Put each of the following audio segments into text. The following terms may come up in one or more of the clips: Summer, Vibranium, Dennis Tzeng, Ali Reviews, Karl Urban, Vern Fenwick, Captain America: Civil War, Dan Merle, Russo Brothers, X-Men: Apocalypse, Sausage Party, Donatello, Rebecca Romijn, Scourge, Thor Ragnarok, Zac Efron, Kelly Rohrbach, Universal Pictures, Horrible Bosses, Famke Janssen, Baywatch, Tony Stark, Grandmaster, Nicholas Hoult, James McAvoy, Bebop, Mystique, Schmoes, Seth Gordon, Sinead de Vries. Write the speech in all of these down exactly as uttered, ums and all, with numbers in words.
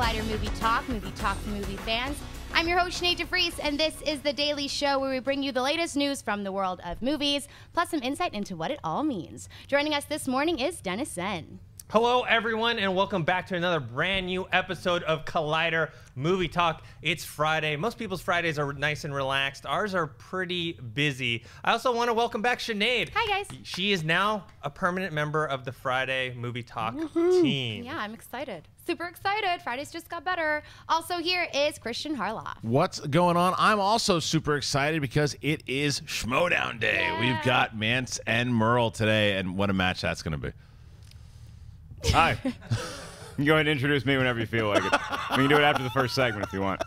Collider Movie Talk, Movie Talk for Movie Fans. I'm your host, Sinead de Vries, and this is The Daily Show, where we bring you the latest news from the world of movies, plus some insight into what it all means. Joining us this morning is Dennis N. Hello, everyone, and welcome back to another brand new episode of Collider Movie Talk. It's Friday. Most people's Fridays are nice and relaxed. Ours are pretty busy. I also want to welcome back Sinead. Hi, guys. She is now a permanent member of the Friday Movie Talk Woohoo. team. Yeah, I'm excited. Super excited. Fridays just got better. Also here is Christian Harloff. What's going on? I'm also super excited because it is Schmodown Day. Yay. We've got Mance and Merle today, and what a match that's going to be. Hi. You can go ahead and introduce me whenever you feel like it. We can do it after the first segment if you want.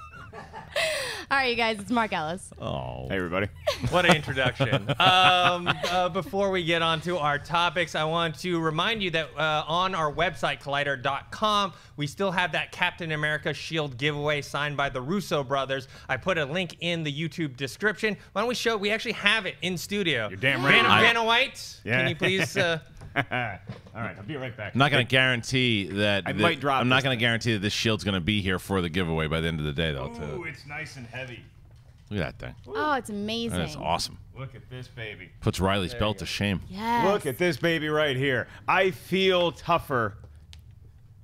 All right, you guys, it's Mark Ellis. Oh. Hey, everybody. What an introduction. um, uh, before we get on to our topics, I want to remind you that uh, on our website, collider dot com, we still have that Captain America shield giveaway signed by the Russo Brothers. I put a link in the YouTube description. Why don't we show we actually have it in studio. You're damn right. Vanna White, yeah. Can you please... Uh, all right, I'll be right back. I'm not going to guarantee that. I the, might drop. I'm not going to guarantee that this shield's going to be here for the giveaway by the end of the day, though. Ooh, it's nice and heavy. Look at that thing. Ooh. Oh, it's amazing. That's awesome. Look at this baby. Puts Riley's there belt to shame. Yes. Look at this baby right here. I feel tougher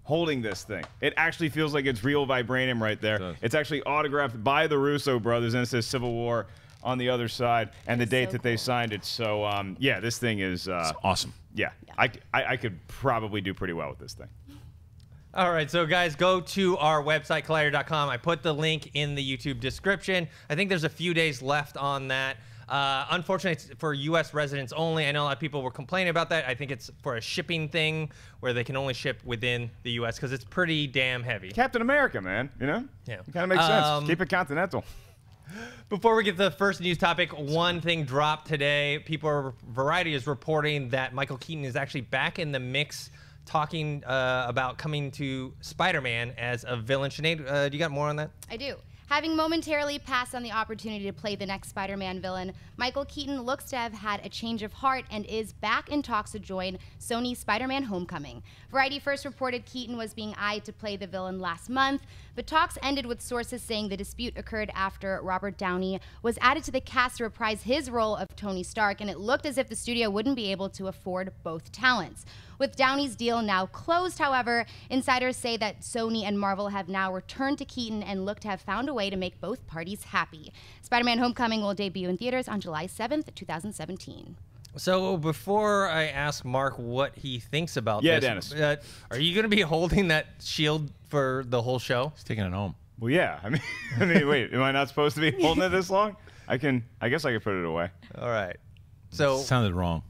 holding this thing. It actually feels like it's real vibranium right there. It it's actually autographed by the Russo brothers, and it says Civil War on the other side, and That's the date so that cool. they signed it. So, um, yeah, this thing is uh, awesome. Yeah, yeah. I, I, I could probably do pretty well with this thing. All right, so guys, go to our website, collider dot com. I put the link in the YouTube description. I think there's a few days left on that. Uh, unfortunately, it's for U S residents only. I know a lot of people were complaining about that. I think it's for a shipping thing where they can only ship within the U S because it's pretty damn heavy. Captain America, man, you know? Yeah. It kind of makes um, sense. Keep it continental. Before we get to the first news topic, one thing dropped today. People are, Variety is reporting that Michael Keaton is actually back in the mix talking uh, about coming to Spider-Man as a villain. Sinead, uh, do you got more on that? I do. Having momentarily passed on the opportunity to play the next Spider-Man villain, Michael Keaton looks to have had a change of heart and is back in talks to join Sony's Spider-Man Homecoming. Variety first reported Keaton was being eyed to play the villain last month, but talks ended with sources saying the dispute occurred after Robert Downey was added to the cast to reprise his role of Tony Stark, and it looked as if the studio wouldn't be able to afford both talents. With Downey's deal now closed, however, insiders say that Sony and Marvel have now returned to Keaton and look to have found a way to make both parties happy. Spider-Man Homecoming will debut in theaters on July seventh, two thousand seventeen. So before I ask Mark what he thinks about yeah, this, Dennis. Uh, are you going to be holding that shield for the whole show? He's taking it home. Well, yeah. I mean, I mean, wait, am I not supposed to be holding it this long? I can. I guess I could put it away. All right. So it sounded wrong.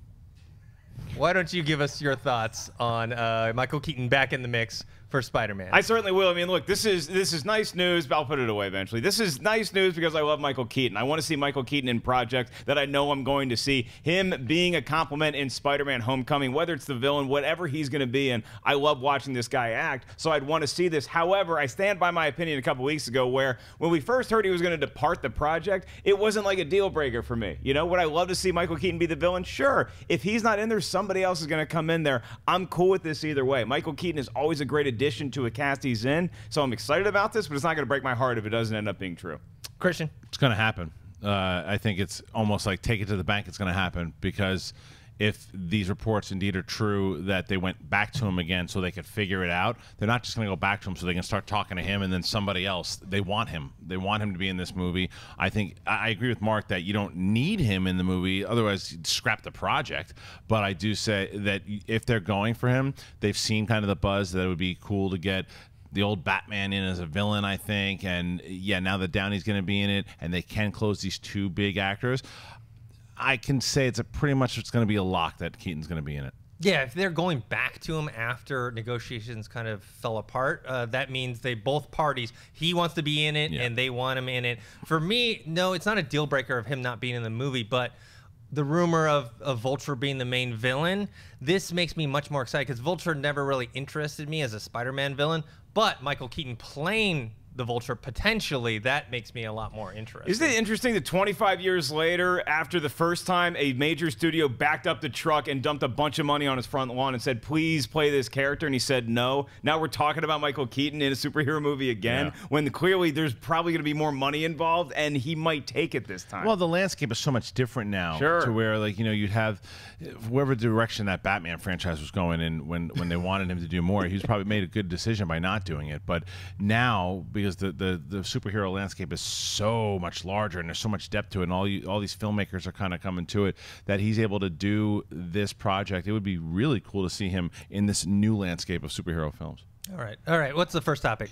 Why don't you give us your thoughts on uh, Michael Keaton back in the mix for Spider-Man? I certainly will. I mean, look, this is this is nice news, but I'll put it away eventually. This is nice news because I love Michael Keaton. I want to see Michael Keaton in projects that I know I'm going to see. Him being a compliment in Spider-Man Homecoming, whether it's the villain, whatever he's going to be in, I love watching this guy act, so I'd want to see this. However, I stand by my opinion a couple weeks ago where when we first heard he was going to depart the project, it wasn't like a deal-breaker for me. You know, would I love to see Michael Keaton be the villain? Sure. If he's not in there, somebody else is going to come in there. I'm cool with this either way. Michael Keaton is always a great addition addition to a cast he's in, so I'm excited about this, but it's not going to break my heart if it doesn't end up being true. Christian? It's going to happen. Uh, I think it's almost like take it to the bank, it's going to happen, because if these reports indeed are true that they went back to him again so they could figure it out, they're not just going to go back to him so they can start talking to him and then somebody else. They want him. They want him to be in this movie. I think I agree with Mark that you don't need him in the movie, otherwise you'd scrap the project. But I do say that if they're going for him, they've seen kind of the buzz that it would be cool to get the old Batman in as a villain, I think. And yeah, now that Downey's going to be in it and they can close these two big actors, I can say it's a pretty much it's going to be a lock that Keaton's going to be in it. Yeah, if they're going back to him after negotiations kind of fell apart, uh, that means they both parties, he wants to be in it yeah. and they want him in it. For me, no, it's not a deal breaker of him not being in the movie, but the rumor of, of Vulture being the main villain, this makes me much more excited because Vulture never really interested me as a Spider-Man villain, but Michael Keaton playing the Vulture potentially, that makes me a lot more interested. Isn't it interesting that twenty-five years later, after the first time, a major studio backed up the truck and dumped a bunch of money on his front lawn and said, please play this character, and he said no. Now we're talking about Michael Keaton in a superhero movie again, yeah. when clearly there's probably going to be more money involved, and he might take it this time. Well, the landscape is so much different now, sure. to where, like, you know, you'd have whatever direction that Batman franchise was going in when, when they wanted him to do more. He's probably made a good decision by not doing it, but now, because the, the the superhero landscape is so much larger and there's so much depth to it, and all you all these filmmakers are kind of coming to it, that he's able to do this project. It would be really cool to see him in this new landscape of superhero films. All right, all right. What's the first topic?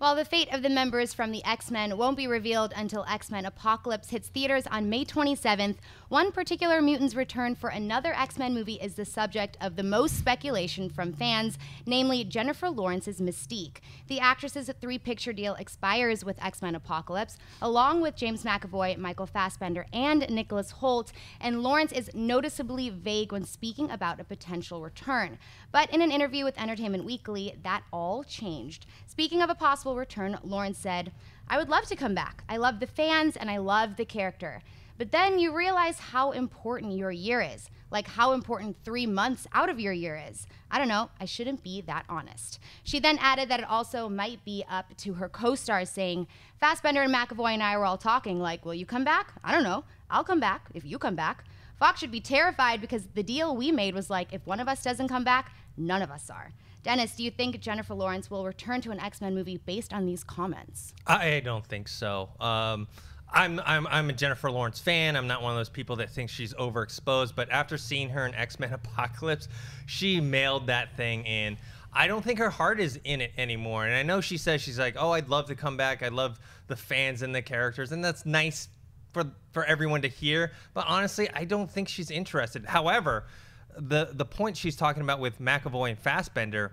Well, the fate of the members from the X-Men won't be revealed until X-Men Apocalypse hits theaters on May twenty-seventh. One particular mutant's return for another X-Men movie is the subject of the most speculation from fans, namely Jennifer Lawrence's Mystique. The actress's three-picture deal expires with X-Men Apocalypse, along with James McAvoy, Michael Fassbender, and Nicholas Hoult, and Lawrence is noticeably vague when speaking about a potential return. But in an interview with Entertainment Weekly, that all changed. Speaking of a possible return, Lawrence said, "I would love to come back. I love the fans and I love the character. But then you realize how important your year is, like how important three months out of your year is. I don't know, I shouldn't be that honest." She then added that it also might be up to her co-stars, saying, "Fassbender and McAvoy and I were all talking, like, will you come back? I don't know, I'll come back if you come back. Fox should be terrified because the deal we made was like, if one of us doesn't come back, none of us are." Dennis, do you think Jennifer Lawrence will return to an X-Men movie based on these comments? I don't think so. Um, I'm, I'm, I'm a Jennifer Lawrence fan. I'm not one of those people that thinks she's overexposed, but after seeing her in X-Men Apocalypse, she mailed that thing in. I don't think her heart is in it anymore. And I know she says, she's like, oh, I'd love to come back. I love the fans and the characters, and that's nice for, for everyone to hear. But honestly, I don't think she's interested. However, The, the point she's talking about with McAvoy and Fassbender,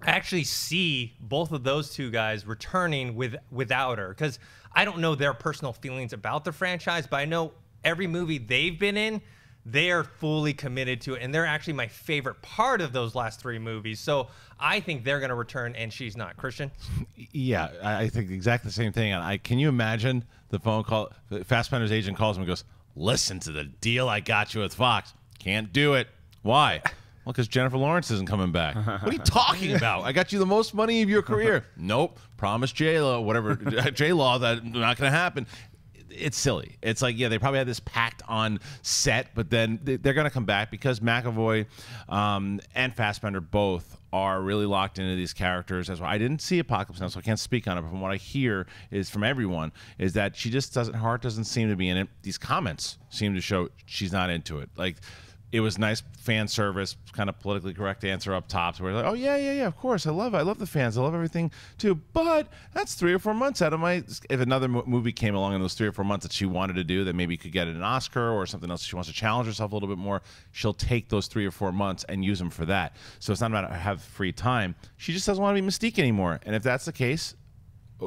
I actually see both of those two guys returning with without her, because I don't know their personal feelings about the franchise, but I know every movie they've been in, they are fully committed to it, and they're actually my favorite part of those last three movies. So I think they're going to return, and she's not. Christian? Yeah, I think exactly the same thing. I, can you imagine the phone call? Fassbender's agent calls him and goes, "Listen to the deal I got you with Fox. Can't do it." "Why?" "Well, because Jennifer Lawrence isn't coming back." "What are you talking about? I got you the most money of your career." "Nope. Promise J-Lo, whatever. J-Law, that not going to happen." It's silly. It's like, yeah, they probably had this pact on set, but then they're going to come back because McAvoy um, and Fassbender both are really locked into these characters. As well, I didn't see Apocalypse Now, so I can't speak on it, but from what I hear is from everyone is that she just doesn't, her heart doesn't seem to be in it. These comments seem to show she's not into it. Like, it was nice fan service, kind of politically correct answer up top, where like, oh yeah, yeah, yeah, of course, I love, I love the fans, I love everything too. But that's three or four months out of my. If another mo movie came along in those three or four months that she wanted to do, that maybe could get an Oscar or something else, she wants to challenge herself a little bit more. She'll take those three or four months and use them for that. So it's not about have free time. She just doesn't want to be Mystique anymore. And if that's the case,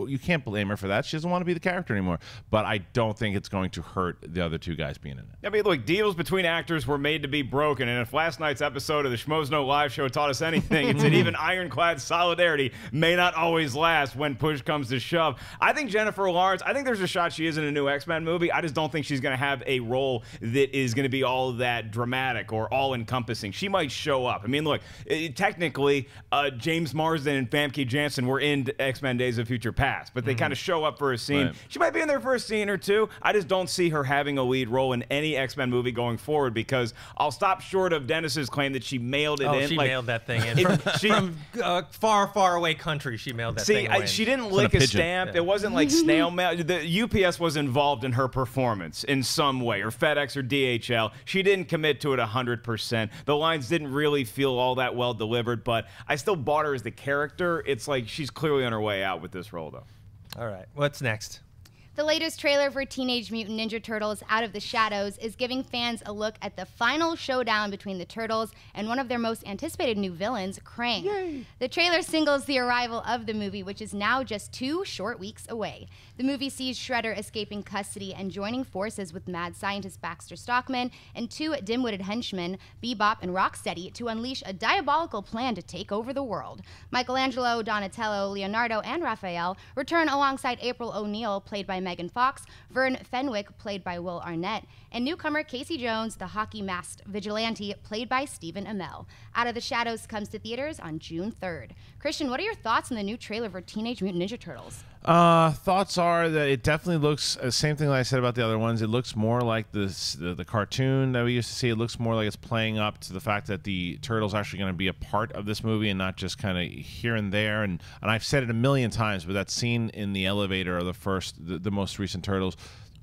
you can't blame her for that. She doesn't want to be the character anymore. But I don't think it's going to hurt the other two guys being in it. I mean, look, deals between actors were made to be broken, and if last night's episode of the Schmoes No Live Show taught us anything, it's that even ironclad solidarity may not always last when push comes to shove. I think Jennifer Lawrence, I think there's a shot she is in a new X-Men movie. I just don't think she's going to have a role that is going to be all that dramatic or all-encompassing. She might show up. I mean, look, it, technically, uh, James Marsden and Famke Janssen were in X-Men Days of Future Past. Past, but they mm-hmm. kind of show up for a scene. Right. She might be in there for a scene or two. I just don't see her having a lead role in any X-Men movie going forward, because I'll stop short of Dennis's claim that she mailed it oh, in. She like, mailed that thing in. It, from she, from uh, far, far away country, she mailed that see, thing in. She didn't lick a, a stamp. Yeah. It wasn't like snail mail. The U P S was involved in her performance in some way, or FedEx or D H L. She didn't commit to it one hundred percent. The lines didn't really feel all that well delivered, but I still bought her as the character. It's like she's clearly on her way out with this role. Though. All right, what's next? The latest trailer for Teenage Mutant Ninja Turtles Out of the Shadows is giving fans a look at the final showdown between the Turtles and one of their most anticipated new villains, Krang. Yay. The trailer singles the arrival of the movie, which is now just two short weeks away. The movie sees Shredder escaping custody and joining forces with mad scientist Baxter Stockman and two dim-witted henchmen, Bebop and Rocksteady, to unleash a diabolical plan to take over the world. Michelangelo, Donatello, Leonardo, and Raphael return alongside April O'Neil, played by Megan Fox, Vern Fenwick, played by Will Arnett, and newcomer Casey Jones, the hockey-masked vigilante, played by Stephen Amell. Out of the Shadows comes to theaters on June third. Christian, what are your thoughts on the new trailer for Teenage Mutant Ninja Turtles? Uh, thoughts are that it definitely looks the uh, same thing that I said about the other ones. It looks more like this, the, the cartoon that we used to see. It looks more like it's playing up to the fact that the Turtles are actually going to be a part of this movie and not just kind of here and there. And, and I've said it a million times, but that scene in the elevator of the first, the, the most recent Turtles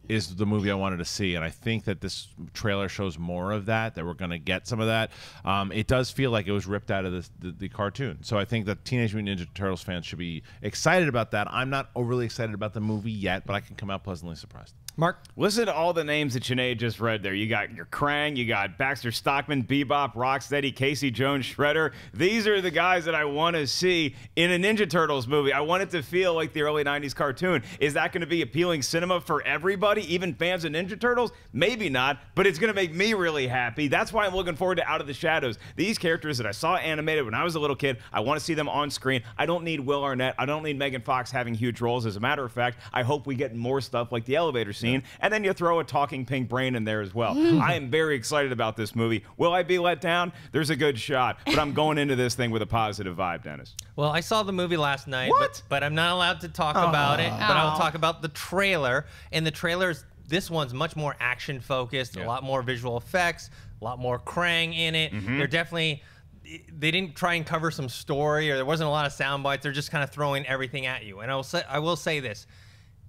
is the movie I wanted to see, and I think that this trailer shows more of that, that we're going to get some of that. Um, it does feel like it was ripped out of this, the, the cartoon, so I think that Teenage Mutant Ninja Turtles fans should be excited about that. I'm not overly excited about the movie yet, but I can come out pleasantly surprised. Mark? Listen to all the names that Sinead just read there. You got your Krang, you got Baxter Stockman, Bebop, Rocksteady, Casey Jones, Shredder. These are the guys that I want to see in a Ninja Turtles movie. I want it to feel like the early nineties cartoon. Is that going to be appealing cinema for everybody, even fans of Ninja Turtles? Maybe not, but it's going to make me really happy. That's why I'm looking forward to Out of the Shadows. These characters that I saw animated when I was a little kid, I want to see them on screen. I don't need Will Arnett. I don't need Megan Fox having huge roles. As a matter of fact, I hope we get more stuff like the elevator scene. And then you throw a talking pink brain in there as well. I am very excited about this movie. Will I be let down? There's a good shot, but I'm going into this thing with a positive vibe, Dennis. Well, I saw the movie last night, but, but I'm not allowed to talk Aww. about it, but Aww. I'll talk about the trailer. And the trailer's, this one's much more action-focused, yeah. a lot more visual effects, a lot more Krang in it. Mm-hmm. They're definitely... They didn't try and cover some story, or there wasn't a lot of sound bites. They're just kind of throwing everything at you. And I will say, I will say this.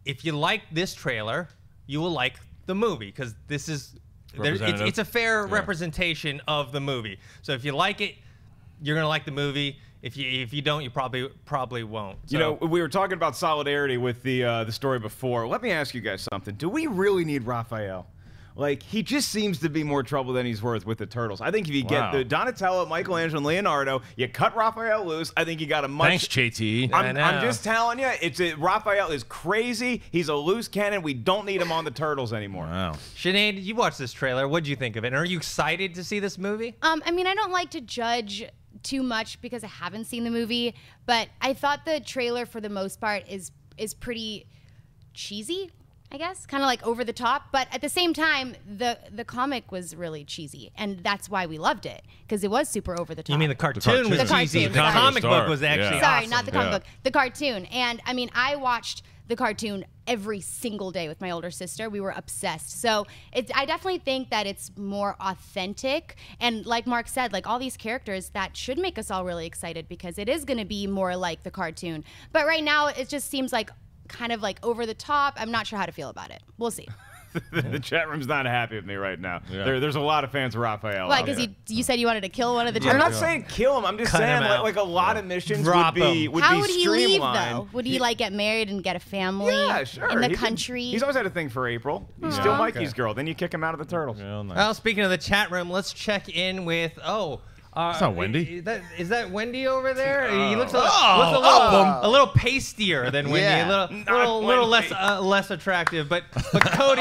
If you like this trailer... you will like the movie, because this is there, it's, it's a fair yeah. representation of the movie. So if you like it, you're gonna like the movie. If you if you don't, you probably probably won't. So. You know, we were talking about solidarity with the uh, the story before. Let me ask you guys something. Do we really need Raphael? Like, he just seems to be more trouble than he's worth with the Turtles. I think if you wow. get the Donatello, Michelangelo, and Leonardo, you cut Raphael loose, I think you got a much... Thanks, J T. I'm, I'm just telling you, it's a, Raphael is crazy. He's a loose cannon. We don't need him on the Turtles anymore. Wow. Sinead, you watched this trailer. What did you think of it? And are you excited to see this movie? Um, I mean, I don't like to judge too much because I haven't seen the movie, but I thought the trailer, for the most part, is is pretty cheesy. I guess, kind of like over the top, but at the same time, the the comic was really cheesy, and that's why we loved it, because it was super over the top. You mean the cartoon was cheesy? The comic book was actually yeah. Sorry, awesome. Not the comic yeah. book, the cartoon. And I mean, I watched the cartoon every single day with my older sister. We were obsessed. So it, I definitely think that it's more authentic, and like Mark said, like all these characters, that should make us all really excited, because it is going to be more like the cartoon. But right now, it just seems like kind of like over the top. I'm not sure how to feel about it. We'll see. the, the chat room's not happy with me right now. Yeah. There, there's a lot of fans of Raphael. Why? Because you, you said you wanted to kill one of the. I'm not saying kill him. I'm just Cut saying like, like a lot yeah. of missions Drop would be him. would How be would he leave though? Would he like get married and get a family? Yeah, sure. In the he country. Did, he's always had a thing for April. He's yeah, still Mikey's okay. girl. Then you kick him out of the Turtles. Real nice. Well, speaking of the chat room, let's check in with oh. Uh, it's not Wendy. Is that, is that Wendy over there? Oh. He looks a, oh, looks a little, a little pastier than Wendy. Yeah, a little, little, little less, uh, less attractive. But, but Cody,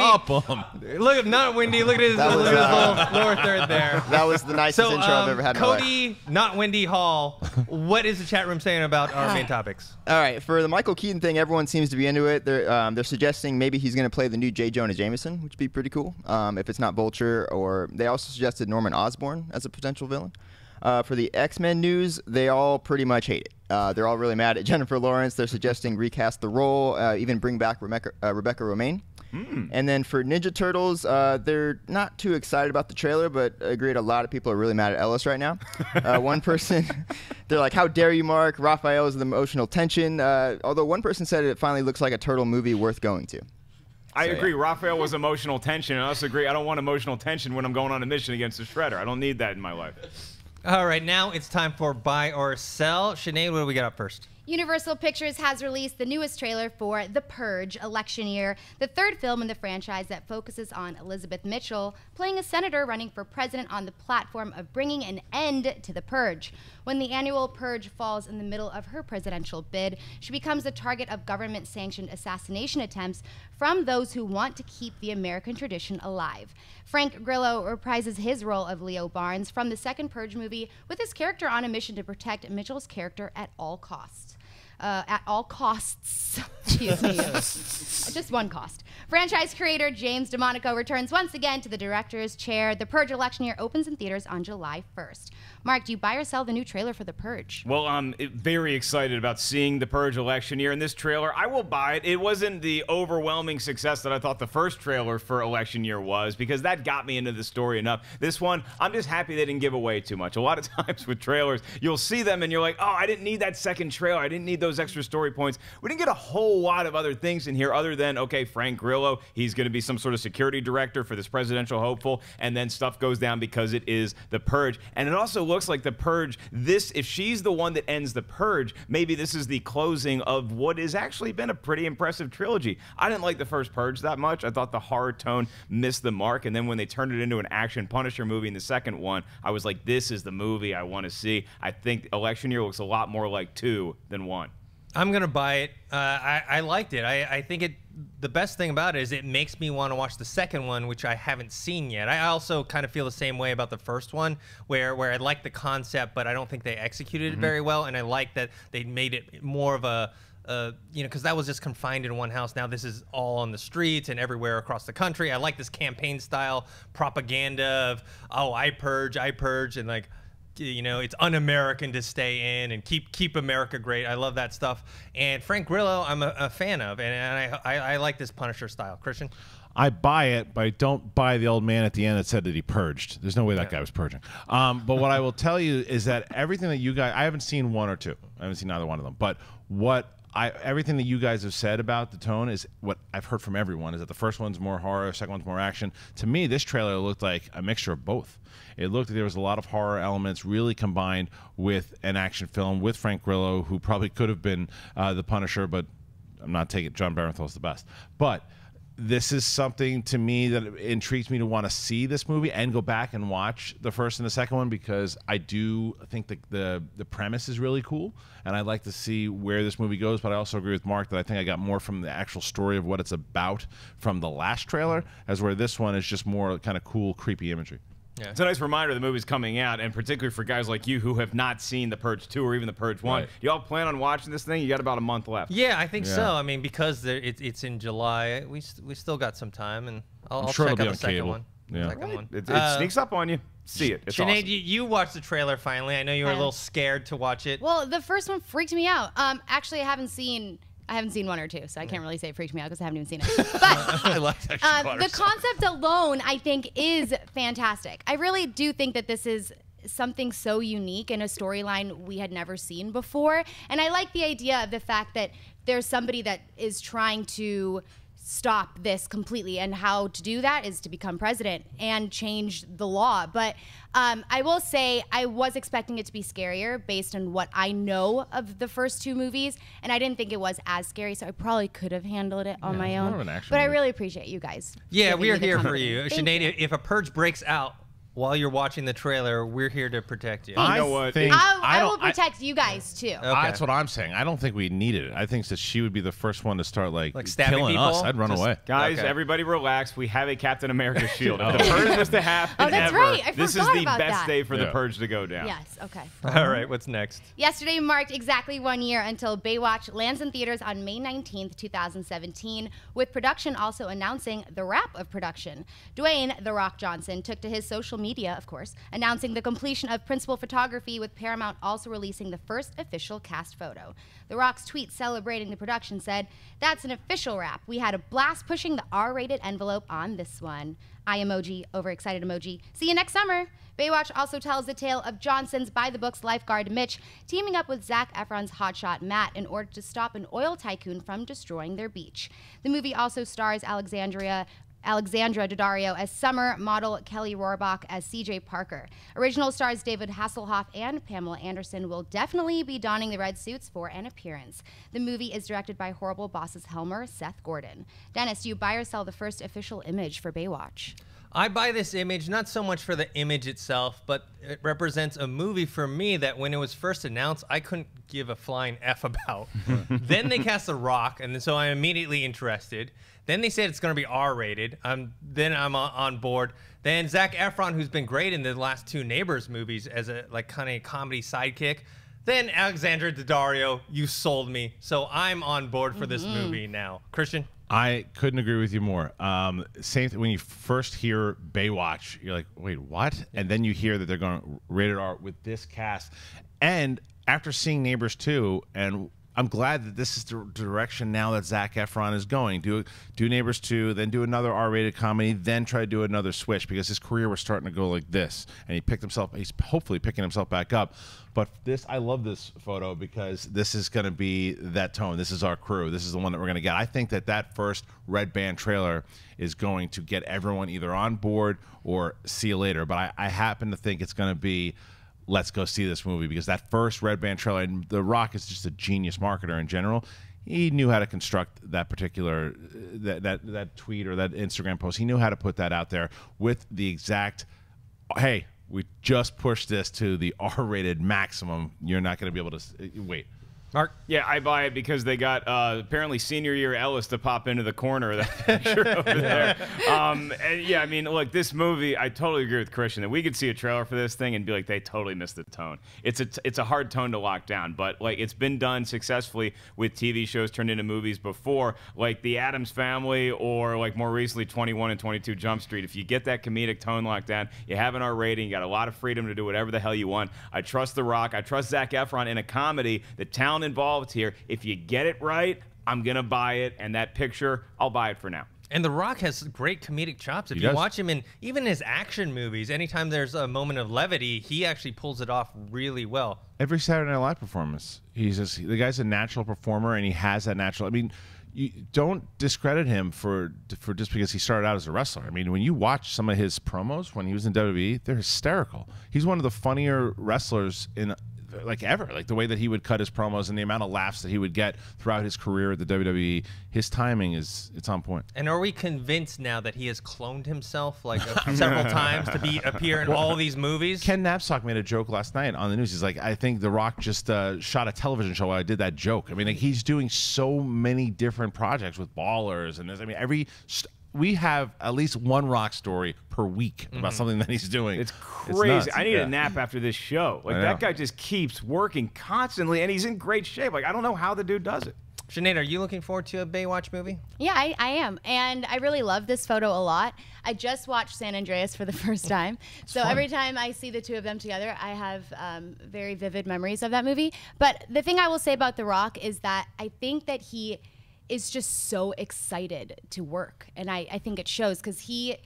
look at not Wendy. Look at his, was, look uh, his little lower third there. That was the nicest so, intro um, I've ever had. Cody, in my life. Not Wendy Hall. What is the chat room saying about our main topics? All right, for the Michael Keaton thing, everyone seems to be into it. They're, um, they're suggesting maybe he's going to play the new J. Jonah Jameson, which would be pretty cool. Um, if it's not Vulture, or they also suggested Norman Osborn as a potential villain. Uh, for the X-Men news, they all pretty much hate it. Uh, they're all really mad at Jennifer Lawrence. They're suggesting recast the role, uh, even bring back Rebecca, uh, Rebecca Romijn. Mm. And then for Ninja Turtles, uh, they're not too excited about the trailer, but agreed a lot of people are really mad at Ellis right now. Uh, one person, they're like, how dare you, Mark? Raphael is the emotional tension. Uh, although one person said it finally looks like a turtle movie worth going to. I so, agree. Yeah. Raphael was emotional tension, and I also agree. I don't want emotional tension when I'm going on a mission against the Shredder. I don't need that in my life. All right, now it's time for buy or sell. Sinead, what do we get up first? Universal Pictures has released the newest trailer for The Purge: Election Year, the third film in the franchise that focuses on Elizabeth Mitchell playing a senator running for president on the platform of bringing an end to the purge. When the annual purge falls in the middle of her presidential bid, she becomes the target of government-sanctioned assassination attempts from those who want to keep the American tradition alive. Frank Grillo reprises his role of Leo Barnes from the second Purge movie, with his character on a mission to protect Mitchell's character at all costs. Uh, at all costs. Excuse me. Just one cost. Franchise creator James DeMonico returns once again to the director's chair. The Purge: Election Year opens in theaters on July first. Mark, do you buy or sell the new trailer for The Purge? Well, I'm very excited about seeing The Purge: Election Year. In this trailer, I will buy it. It wasn't the overwhelming success that I thought the first trailer for Election Year was, because that got me into the story enough. This one, I'm just happy they didn't give away too much. A lot of times with trailers, you'll see them and you're like, oh, I didn't need that second trailer. I didn't need those those extra story points. We didn't get a whole lot of other things in here other than, okay, Frank Grillo, he's going to be some sort of security director for this presidential hopeful, and then stuff goes down because it is the purge. And it also looks like the purge, this, if she's the one that ends the purge, maybe this is the closing of what has actually been a pretty impressive trilogy. I didn't like the first Purge that much. I thought the horror tone missed the mark, and then when they turned it into an action Punisher movie in the second one, I was like, this is the movie I want to see. I think Election Year looks a lot more like two than one. I'm gonna buy it. Uh, I, I liked it. I, I think it. The best thing about it is it makes me want to watch the second one, which I haven't seen yet. I also kind of feel the same way about the first one, where where I like the concept, but I don't think they executed mm-hmm. it very well. And I like that they made it more of a, uh, you know, because that was just confined in one house. Now this is all on the streets and everywhere across the country. I like this campaign style propaganda of, oh, I purge, I purge, and like. You know, it's un-American to stay in and keep keep America great. I love that stuff. And Frank Grillo, I'm a, a fan of, and, and I, I I like this Punisher style. Christian, I buy it, but I don't buy the old man at the end that said that he purged. There's no way that yeah. guy was purging. Um, but what I will tell you is that everything that you guys, I haven't seen one or two. I haven't seen either one of them. But what I everything that you guys have said about the tone is what I've heard from everyone. Is that the first one's more horror, the second one's more action. To me, this trailer looked like a mixture of both. It looked like there was a lot of horror elements really combined with an action film with Frank Grillo, who probably could have been uh, the Punisher, but I'm not taking it. John Barenthal's the best. But this is something to me that intrigues me to want to see this movie and go back and watch the first and the second one, because I do think the, the, the premise is really cool, and I'd like to see where this movie goes. But I also agree with Mark that I think I got more from the actual story of what it's about from the last trailer, as where this one is just more kind of cool, creepy imagery. Yeah. It's a nice reminder the movie's coming out, and particularly for guys like you who have not seen The Purge two or even The Purge one. Right. Y'all plan on watching this thing? You got about a month left. Yeah, I think yeah. so. I mean, because there, it, it's in July, we we still got some time, and I'll, I'll sure check out the second cable. one. Yeah. Second right. one. It, it uh, sneaks up on you. See it. It's Sinead, awesome. you, you watched the trailer finally. I know you were um, a little scared to watch it. Well, the first one freaked me out. Um, actually, I haven't seen. I haven't seen one or two, so I can't really say it freaked me out because I haven't even seen it. But I like that um, the concept alone, I think, is fantastic. I really do think that this is something so unique and a storyline we had never seen before. And I like the idea of the fact that there's somebody that is trying to stop this completely, and how to do that is to become president and change the law. But um, I will say I was expecting it to be scarier based on what I know of the first two movies, and I didn't think it was as scary, so I probably could have handled it on yeah, my own. But movie. I really appreciate you guys. Yeah, we are here for you. Sinead, if a purge breaks out while you're watching the trailer, we're here to protect you. I you know what? Think, I, I will protect I, you guys too. Okay. That's what I'm saying. I don't think we needed it. I think that she would be the first one to start like, like stabbing killing people? us. I'd run Just, away. Guys, okay. everybody relax. We have a Captain America shield. If the purge was to happen oh, that's ever, right. I this is the best that. day for yeah. the purge to go down. Yes. Okay. All right. What's next? Yesterday marked exactly one year until Baywatch lands in theaters on May nineteenth two thousand seventeen, with production also announcing the wrap of production. Dwayne "The Rock" Johnson took to his social media media, of course, announcing the completion of principal photography, with Paramount also releasing the first official cast photo. The Rock's tweet celebrating the production said, "That's an official wrap. We had a blast pushing the R rated envelope on this one. Eye emoji, overexcited emoji. See you next summer." Baywatch also tells the tale of Johnson's by-the-books lifeguard Mitch teaming up with Zac Efron's hotshot Matt in order to stop an oil tycoon from destroying their beach. The movie also stars Alexandria Alexandria Daddario as Summer, model Kelly Rohrbach as C J Parker. Original stars David Hasselhoff and Pamela Anderson will definitely be donning the red suits for an appearance. The movie is directed by Horrible Bosses Helmer, Seth Gordon. Dennis, do you buy or sell the first official image for Baywatch? I buy this image, not so much for the image itself, but it represents a movie for me that when it was first announced, I couldn't give a flying F about. Then they cast The Rock, and so I'm immediately interested. Then they said it's going to be R rated. Um, then I'm on board. Then Zac Efron, who's been great in the last two Neighbors movies as a like kind of comedy sidekick. Then Alexandria Daddario, you sold me. So I'm on board for mm-hmm. this movie now. Christian? I couldn't agree with you more. Um, same thing when you first hear Baywatch, you're like, wait, what? And then you hear that they're going to rated R with this cast. And after seeing Neighbors two, and I'm glad that this is the direction now that Zac Efron is going. Do do Neighbors two, then do another R rated comedy, then try to do another switch, because his career was starting to go like this, and he picked himself. He's hopefully picking himself back up. But this, I love this photo because this is going to be that tone. This is our crew. This is the one that we're going to get. I think that that first Red Band trailer is going to get everyone either on board or see you later. But I, I happen to think it's going to be, let's go see this movie, because that first Red Band trailer, and The Rock is just a genius marketer in general. He knew how to construct that particular, that, that, that tweet or that Instagram post. He knew how to put that out there with the exact, hey, we just pushed this to the R rated maximum. You're not going to be able to wait. Mark? Yeah, I buy it because they got uh, apparently senior year Ellis to pop into the corner of that picture over there. Um, and yeah, I mean, look, this movie, I totally agree with Christian that we could see a trailer for this thing and be like, they totally missed the tone. It's a, t it's a hard tone to lock down, but like it's been done successfully with T V shows turned into movies before, like The Addams Family or like more recently twenty-one and twenty-two Jump Street. If you get that comedic tone locked down, you have an R rating, you got a lot of freedom to do whatever the hell you want. I trust The Rock. I trust Zac Efron in a comedy. The talent involved here, if you get it right, I'm gonna buy it, and that picture, I'll buy it for now. And The Rock has great comedic chops. If he you does. watch him in even his action movies, anytime there's a moment of levity, he actually pulls it off really well. Every Saturday Night Live performance, he's just, the guy's a natural performer, and he has that natural. I mean, you don't discredit him for for just because he started out as a wrestler. I mean, when you watch some of his promos when he was in W W E, they're hysterical. He's one of the funnier wrestlers in. Like ever, like the way that he would cut his promos and the amount of laughs that he would get throughout his career at the W W E, his timing is it's on point. And are we convinced now that he has cloned himself like a, several times to be appear in well, all these movies? Ken Napsok made a joke last night on the news. He's like, I think The Rock just uh, shot a television show while I did that joke. I mean, like, he's doing so many different projects with Ballers and this. I mean, every. St We have at least one Rock story per week about mm-hmm. something that he's doing. It's crazy. It's I need yeah. a nap after this show. Like, that guy just keeps working constantly, and he's in great shape. Like, I don't know how the dude does it. Sinead, are you looking forward to a Baywatch movie? Yeah, I, I am. And I really love this photo a lot. I just watched San Andreas for the first time. So fun. Every time I see the two of them together, I have um, very vivid memories of that movie. But the thing I will say about The Rock is that I think that he is just so excited to work, and I, I think it shows, because he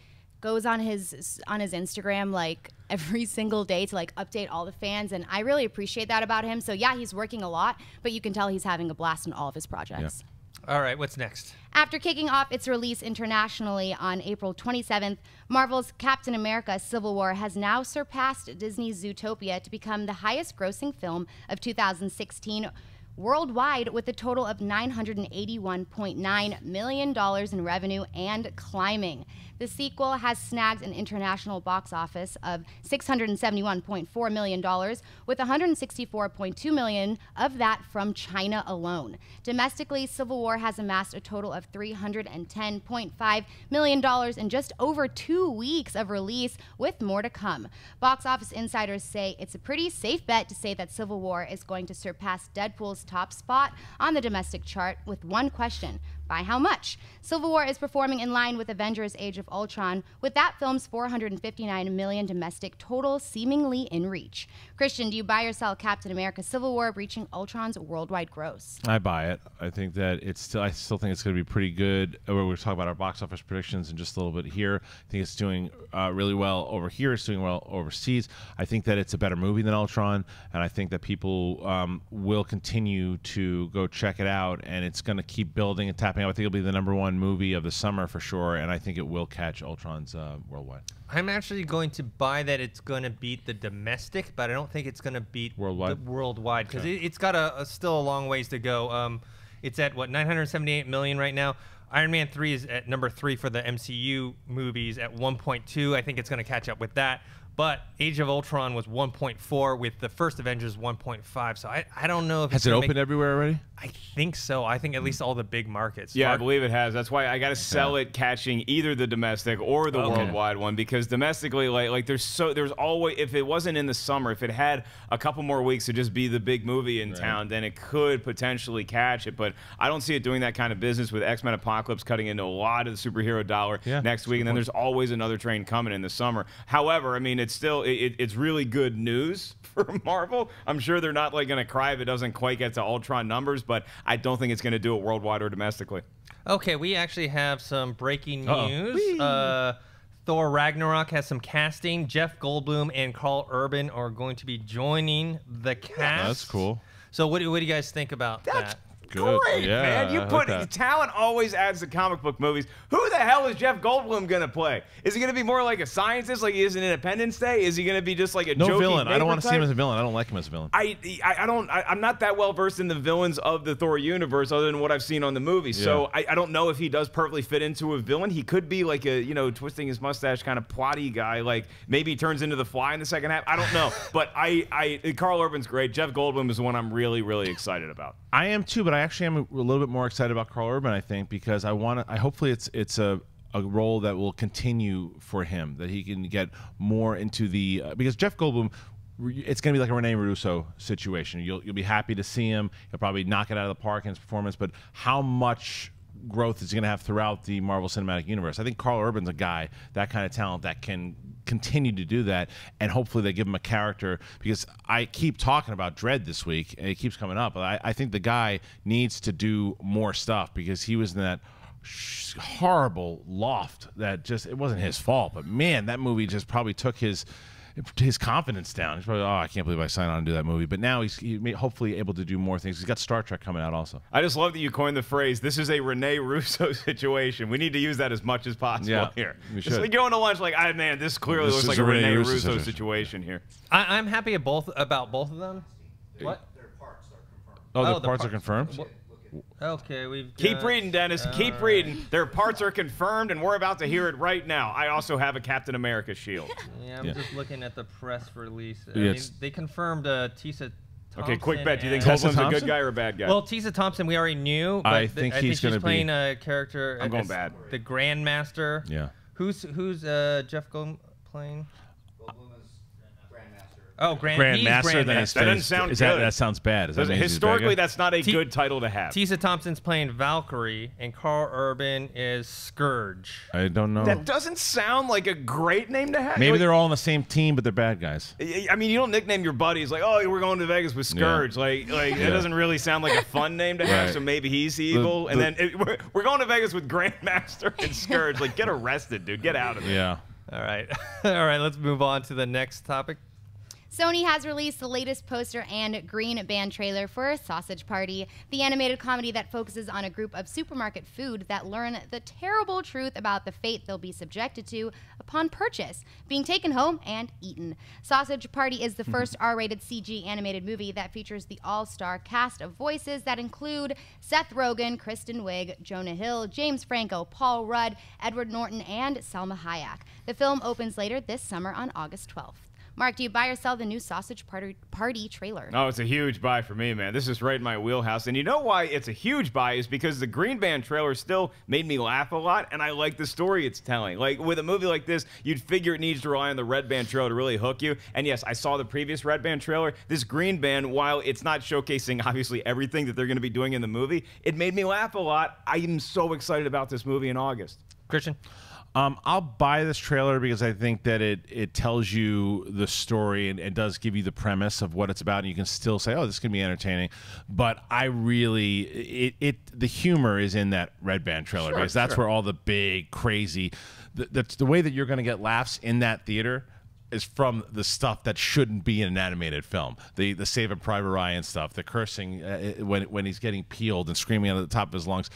goes on his on his Instagram like every single day to like update all the fans, and I really appreciate that about him. So yeah, he's working a lot, but you can tell he's having a blast in all of his projects. Yeah. All right, what's next? After kicking off its release internationally on April twenty-seventh, Marvel's Captain America: Civil War has now surpassed Disney's Zootopia to become the highest-grossing film of two thousand sixteen. Worldwide, with a total of nine hundred eighty-one point nine million dollars in revenue and climbing. The sequel has snagged an international box office of six hundred seventy-one point four million dollars, with one hundred sixty-four point two million dollars of that from China alone. Domestically, Civil War has amassed a total of three hundred ten point five million dollars in just over two weeks of release, with more to come. Box office insiders say it's a pretty safe bet to say that Civil War is going to surpass Deadpool's top spot on the domestic chart, with one question: by how much? Civil War is performing in line with Avengers: Age of Ultron, with that film's four hundred fifty-nine million domestic total seemingly in reach. Christian, do you buy or sell Captain America: Civil War reaching Ultron's worldwide gross? I buy it. I think that it's still, I still think it's going to be pretty good. We'll talk about our box office predictions in just a little bit here. I think it's doing uh, really well over here. It's doing well overseas. I think that it's a better movie than Ultron, and I think that people um, will continue to go check it out, and it's going to keep building and tapping coming up. I think it'll be the number one movie of the summer for sure, and I think it will catch Ultron's uh, worldwide. I'm actually going to buy that it's going to beat the domestic, but I don't think it's going to beat worldwide. The worldwide because okay. it, it's got a, a still a long ways to go. Um, it's at what nine hundred seventy-eight million right now. Iron Man three is at number three for the M C U movies at one point two. I think it's going to catch up with that. But Age of Ultron was one point four with the first Avengers one point five. So I, I don't know if has it's it opened make, everywhere already. I think so. I think at least all the big markets. Yeah, Mark, I believe it has. That's why I got to sell yeah. it catching either the domestic or the okay. worldwide one, because domestically, like like there's so there's always, if it wasn't in the summer, if it had a couple more weeks to just be the big movie in right. town, then it could potentially catch it. But I don't see it doing that kind of business with X-Men Apocalypse cutting into a lot of the superhero dollar yeah, next week, and then there's always another train coming in the summer. However, I mean. It's still it, it's really good news for Marvel. I'm sure they're not like gonna cry if it doesn't quite get to Ultron numbers, but I don't think it's gonna do it worldwide or domestically. Okay, we actually have some breaking uh-oh. news. Uh, Thor Ragnarok has some casting. Jeff Goldblum and Karl Urban are going to be joining the cast. Yeah, that's cool. So what do what do you guys think about that's that? Good. Great, yeah, man. You I put talent always adds to comic book movies. Who the hell is Jeff Goldblum going to play? Is he going to be more like a scientist like he is in Independence Day? Is he going to be just like a no jokey villain? I don't want to see him as a villain. I don't like him as a villain. I I, I don't I, I'm not that well versed in the villains of the Thor universe other than what I've seen on the movie. Yeah. So I, I don't know if he does perfectly fit into a villain. He could be like a, you know, twisting his mustache kind of plotty guy, like maybe he turns into the Fly in the second half. I don't know. But I I Karl Urban's great. Jeff Goldblum is the one I'm really really excited about. I am too, but I actually am a little bit more excited about Karl Urban, I think, because I want to. I hopefully it's it's a, a role that will continue for him, that he can get more into the uh, because Jeff Goldblum, it's going to be like a Rene Russo situation. You'll you'll be happy to see him. He'll probably knock it out of the park in his performance, but how much growth is he going to have throughout the Marvel Cinematic Universe? I think Karl Urban's a guy, that kind of talent that can continue to do that, and hopefully they give him a character, because I keep talking about Dredd this week and it keeps coming up. I, I think the guy needs to do more stuff, because he was in that sh horrible loft that just, it wasn't his fault, but man, that movie just probably took his his confidence down. He's probably, oh, I can't believe I signed on to do that movie. But now he's he may hopefully able to do more things. He's got Star Trek coming out also. I just love that you coined the phrase, this is a Rene Russo situation. We need to use that as much as possible yeah, here. It's like going to lunch like, ah, man, this clearly this looks like a Rene, Rene Russo, Russo situation, situation yeah. here. I, I'm happy at both, about both of them. What? Their parts are confirmed. Oh, their oh, the parts, parts are confirmed? What? Okay, we've keep got, reading, Dennis. Keep right. reading. Their parts are confirmed, and we're about to hear it right now. I also have a Captain America shield. Yeah, I'm yeah. just looking at the press release. I yeah, mean, they confirmed uh, Tessa Thompson. Okay, quick bet. Do you think Goldblum's a good guy or a bad guy? Well, Tessa Thompson, we already knew. But I think th he's going to be playing a character. I'm going bad. The Grandmaster. Yeah. Who's who's uh, Jeff Goldblum playing? Oh, Grand, Grandmaster. Grandmaster. That doesn't sound is good. That, that sounds bad. Is that historically, that's not a T good title to have. Tessa Thompson's playing Valkyrie, and Karl Urban is Scourge. I don't know. That doesn't sound like a great name to have. Maybe like, they're all on the same team, but they're bad guys. I mean, you don't nickname your buddies like, oh, we're going to Vegas with Scourge. Yeah. Like, like yeah. that doesn't really sound like a fun name to have, right. so maybe he's evil. The, and the, then it, we're, we're going to Vegas with Grandmaster and Scourge. Like, get arrested, dude. Get out of here. Yeah. All right. all right, let's move on to the next topic. Sony has released the latest poster and green band trailer for Sausage Party, the animated comedy that focuses on a group of supermarket food that learn the terrible truth about the fate they'll be subjected to upon purchase, being taken home and eaten. Sausage Party is the first R rated C G animated movie that features the all-star cast of voices that include Seth Rogen, Kristen Wiig, Jonah Hill, James Franco, Paul Rudd, Edward Norton, and Salma Hayek. The film opens later this summer on August twelfth. Mark, do you buy or sell the new Sausage Party, party trailer? Oh, it's a huge buy for me, man. This is right in my wheelhouse. And you know why it's a huge buy is because the green band trailer still made me laugh a lot, and I like the story it's telling. Like, with a movie like this, you'd figure it needs to rely on the red band trailer to really hook you. And yes, I saw the previous red band trailer. This green band, while it's not showcasing, obviously, everything that they're going to be doing in the movie, it made me laugh a lot. I am so excited about this movie in August. Christian? Um, I'll buy this trailer because I think that it it tells you the story and it does give you the premise of what it's about, and you can still say, oh, this can be entertaining. But I really, it, it the humor is in that red band trailer, sure, because that's sure. where all the big crazy, the, that's the way that you're going to get laughs in that theater is from the stuff that shouldn't be in an animated film. The the Saving Private Ryan stuff, the cursing uh, when when he's getting peeled and screaming out of the top of his lungs.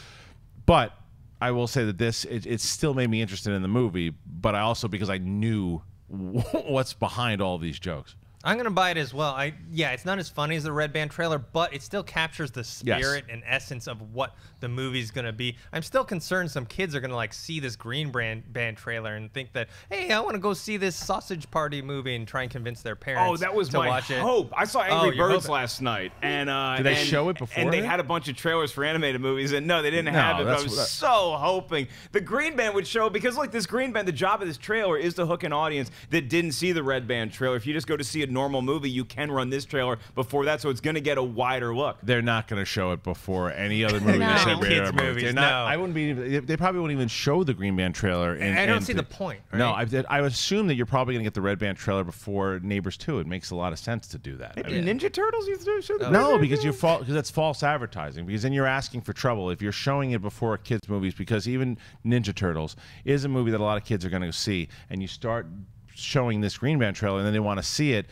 But I will say that this, it, it still made me interested in the movie, but I also, because I knew what's behind all these jokes. I'm going to buy it as well. I Yeah, it's not as funny as the Red Band trailer, but it still captures the spirit yes. and essence of what the movie's going to be. I'm still concerned some kids are going to like see this Green Band, band trailer and think that, hey, I want to go see this Sausage Party movie and try and convince their parents to watch it. Oh, that was my hope. I saw Angry oh, Birds last night. And, uh, Did they and, show it before? And they had a bunch of trailers for animated movies, and no, they didn't no, have it, but I was that... so hoping. The Green Band would show, because like this Green Band, the job of this trailer is to hook an audience that didn't see the Red Band trailer. If you just go to see a normal movie, you can run this trailer before that, so it's going to get a wider look. They're not going to show it before any other movie. no. Any kids movies, They're not, no. I wouldn't be. They probably wouldn't even show the Green Band trailer. And, I don't and, see the point. Right? No, I, I assume that you're probably going to get the Red Band trailer before Neighbors two. It makes a lot of sense to do that. Maybe I mean, Ninja Turtles used to show the No, because you fall because that's false advertising. Because then you're asking for trouble if you're showing it before a kids' movies. Because even Ninja Turtles is a movie that a lot of kids are going to see, and you start showing this Green Band trailer and then they want to see it,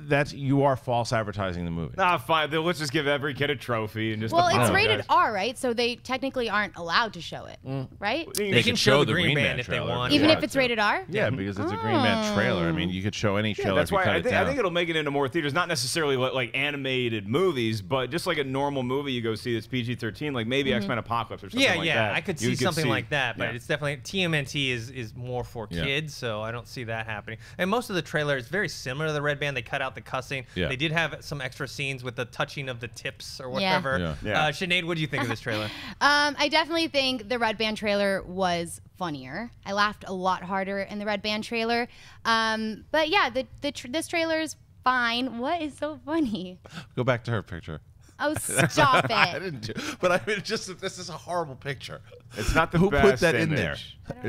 that's you are false advertising the movie. Nah, fine. Let's just give every kid a trophy and just. Well, it's rated R, right? So they technically aren't allowed to show it, mm. right? They, they can show, show the Green, Green Band, Band if they want, even yeah, if it's rated R. Yeah, yeah, because it's oh. a Green Band trailer. I mean, you could show any trailer. Yeah, that's if you why cut I, think, it down. I think it'll make it into more theaters, not necessarily like animated movies, but just like a normal movie you go see that's P G thirteen, like maybe mm-hmm. X-Men Apocalypse or something yeah, like yeah. that. Yeah, yeah, I could see you something could see, like that, but yeah. it's definitely T M N T is is more for yeah. kids, so I don't see that happening. And most of the trailer is very similar to the Red Band. They cut out the cussing. Yeah. They did have some extra scenes with the touching of the tips or whatever. Yeah. Yeah. Yeah. Uh, Sinead, what do you think of this trailer? um, I definitely think the Red Band trailer was funnier. I laughed a lot harder in the Red Band trailer. Um, but yeah, the, the tr this trailer is fine. What is so funny? Go back to her picture. Oh, stop it. I didn't do, but I mean, just this is a horrible picture. It's not the Who best put that image. in there?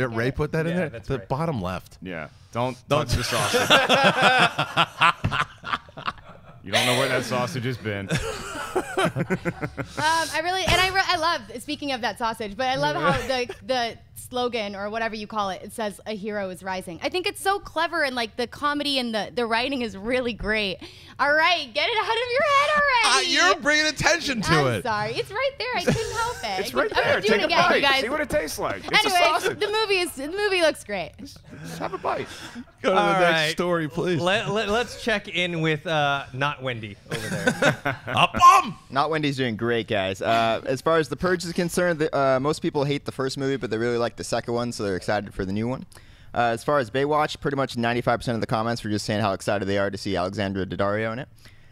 Did Ray it. put that yeah, in there? That's the right. bottom left. Yeah. Don't don't touch the sausage. You don't know where that sausage has been. um, I really and I re I love speaking of that sausage, but I love how the the slogan or whatever you call it, it says a hero is rising. I think it's so clever, and like the comedy and the the writing is really great. All right, get it out of your head already. Uh, you're bringing attention to I'm it. I'm sorry, it's right there. I couldn't help it. It's right there. I'm Take it again, a bite. You guys. See what it tastes like. It's anyway, a sausage. The movie is the movie looks great. Just, just have a bite. Go to All the right. next story, please. Let, let, let's check in with uh, not Wendy over there. A bum. Not Wendy's doing great, guys. Uh, as far as The Purge is concerned, the, uh, most people hate the first movie, but they really like the second one, so they're excited for the new one. Uh, as far as Baywatch, pretty much ninety-five percent of the comments were just saying how excited they are to see Alexandria Daddario in it.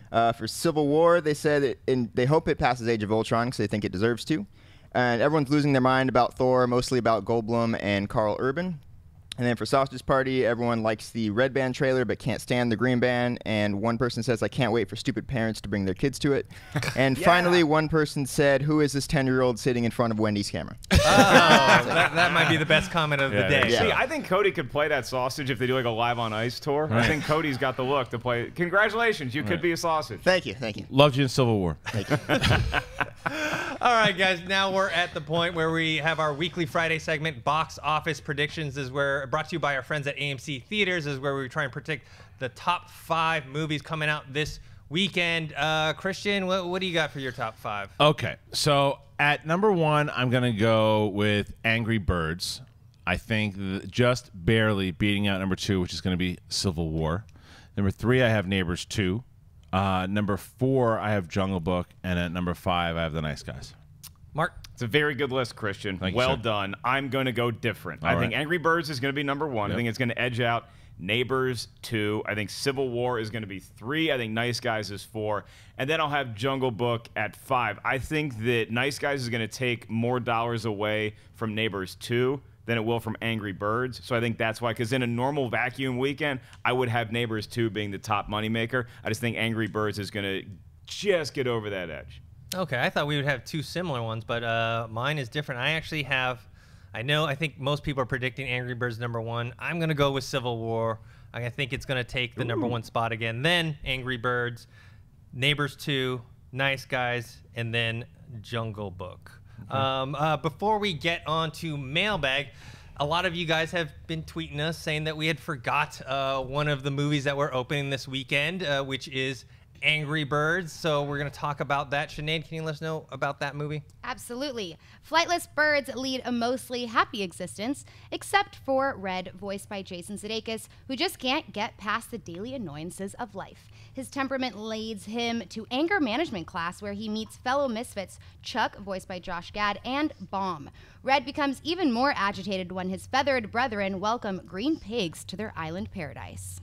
Uh, for Civil War, they said it, in, they hope it passes Age of Ultron because they think it deserves to. And everyone's losing their mind about Thor, mostly about Goldblum and Karl Urban. And then for Sausage Party, everyone likes the Red Band trailer but can't stand the Green Band. And one person says, I can't wait for stupid parents to bring their kids to it. And yeah. finally, one person said, who is this ten-year-old sitting in front of Wendy's camera? Oh, that, that might be the best comment of yeah, the day. Yeah. See, I think Cody could play that sausage if they do like a Live on Ice tour. Right. I think Cody's got the look to play. Congratulations, you right. could be a sausage. Thank you, thank you. Loved you in Civil War. Thank you. All right, guys, now we're at the point where we have our weekly Friday segment, Box Office Predictions, is where brought to you by our friends at A M C Theaters, is where we try and predict the top five movies coming out this weekend. Uh, Christian, what, what do you got for your top five? Okay, so at number one, I'm going to go with Angry Birds. I think just barely beating out number two, which is going to be Civil War. Number three, I have Neighbors two. Uh, number four, I have Jungle Book. And at number five, I have The Nice Guys. Mark? It's a very good list, Christian. Thank well you, done. I'm going to go different. All I right. think Angry Birds is going to be number one. Yep. I think it's going to edge out Neighbors two. I think Civil War is going to be three. I think Nice Guys is four. And then I'll have Jungle Book at five. I think that Nice Guys is going to take more dollars away from Neighbors two than it will from Angry Birds. So I think that's why, because in a normal vacuum weekend, I would have Neighbors two being the top moneymaker. I just think Angry Birds is going to just get over that edge. Okay, I thought we would have two similar ones, but uh, mine is different. I actually have, I know, I think most people are predicting Angry Birds number one. I'm going to go with Civil War. I think it's going to take the Ooh. number one spot again. Then Angry Birds, Neighbors two, Nice Guys, and then Jungle Book. Mm-hmm. um, uh, before we get on to Mailbag, a lot of you guys have been tweeting us saying that we had forgot uh, one of the movies that we're opening this weekend, uh, which is Angry Birds, so we're going to talk about that. Sinead, can you let us know about that movie? Absolutely. Flightless birds lead a mostly happy existence, except for Red, voiced by Jason Sudeikis, who just can't get past the daily annoyances of life. His temperament leads him to anger management class, where he meets fellow misfits Chuck, voiced by Josh Gad, and Bomb. Red becomes even more agitated when his feathered brethren welcome green pigs to their island paradise.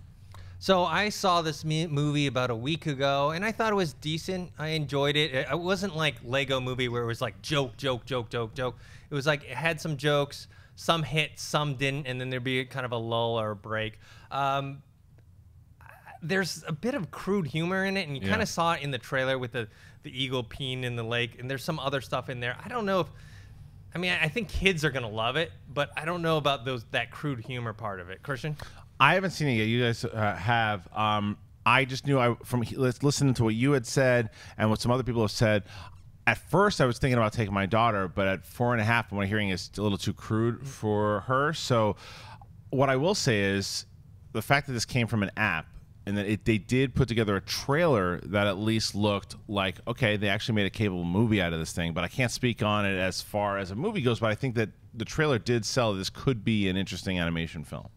So I saw this movie about a week ago, and I thought it was decent. I enjoyed it. It wasn't like Lego Movie where it was like joke, joke, joke, joke, joke. It was like it had some jokes, some hit, some didn't, and then there'd be kind of a lull or a break. Um, there's a bit of crude humor in it, and you yeah. kind of saw it in the trailer with the, the eagle peeing in the lake, and there's some other stuff in there. I don't know if... I mean, I think kids are going to love it, but I don't know about those that crude humor part of it. Christian? I haven't seen it yet. You guys uh, have. Um, I just knew I from listening to what you had said and what some other people have said. At first, I was thinking about taking my daughter, but at four and a half, my hearing is a little too crude for her. So what I will say is the fact that this came from an app and that it, they did put together a trailer that at least looked like, okay, they actually made a capable movie out of this thing, but I can't speak on it as far as a movie goes, but I think that the trailer did sell this could be an interesting animation film.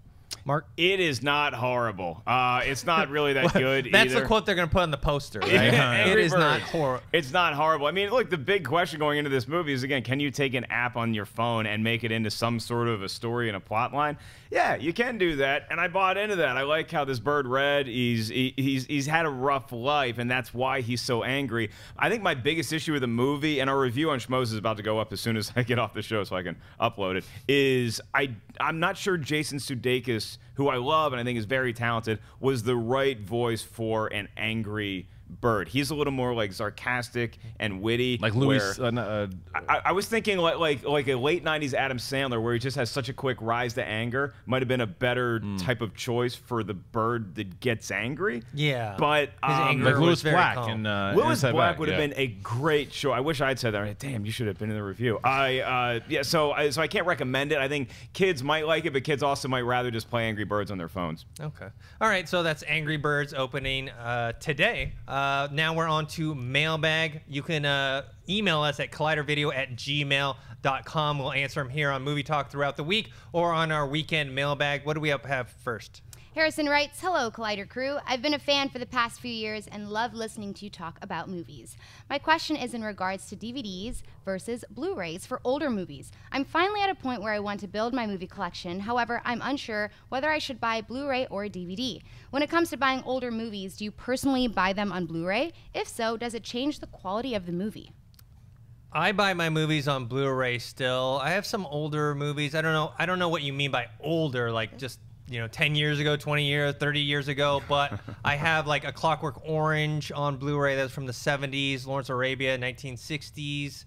Mark? It is not horrible. Uh, it's not really that good That's either. The quote they're going to put on the poster. Right? it is bird. not horrible. It's not horrible. I mean, look, the big question going into this movie is, again, can you take an app on your phone and make it into some sort of a story and a plot line? Yeah, you can do that, and I bought into that. I like how this bird Red, he's, he, he's, he's had a rough life, and that's why he's so angry. I think my biggest issue with the movie, and our review on Schmoes is about to go up as soon as I get off the show so I can upload it, is I, I'm not sure Jason Sudeikis, who I love and I think is very talented, was the right voice for an angry bird. He's a little more like sarcastic and witty. Like Louis. Uh, uh, I, I was thinking like, like like a late nineties Adam Sandler where he just has such a quick rise to anger might have been a better mm. type of choice for the bird that gets angry. Yeah. But um, like Louis Black. And, uh, Louis Black back, would have yeah. been a great show. I wish I had said that. Like, damn, you should have been in the review. I uh, yeah. So I, so I can't recommend it. I think kids might like it, but kids also might rather just play Angry Birds on their phones. Okay. All right. So that's Angry Birds opening uh, today. Uh, Uh, now we're on to mailbag. You can uh, email us at collider video at gmail dot com. We'll answer them here on Movie Talk throughout the week or on our weekend mailbag. What do we have first? Harrison writes, hello, Collider crew. I've been a fan for the past few years and love listening to you talk about movies. My question is in regards to D V Ds versus Blu-rays for older movies. I'm finally at a point where I want to build my movie collection. However, I'm unsure whether I should buy Blu-ray or D V D. When it comes to buying older movies, do you personally buy them on Blu-ray? If so, does it change the quality of the movie? I buy my movies on Blu-ray still. I have some older movies. I don't know. I don't know what you mean by older, like just... you know, ten years ago, twenty years, thirty years ago, but I have like A Clockwork Orange on Blu-ray that's from the seventies, Lawrence Arabia, nineteen sixties,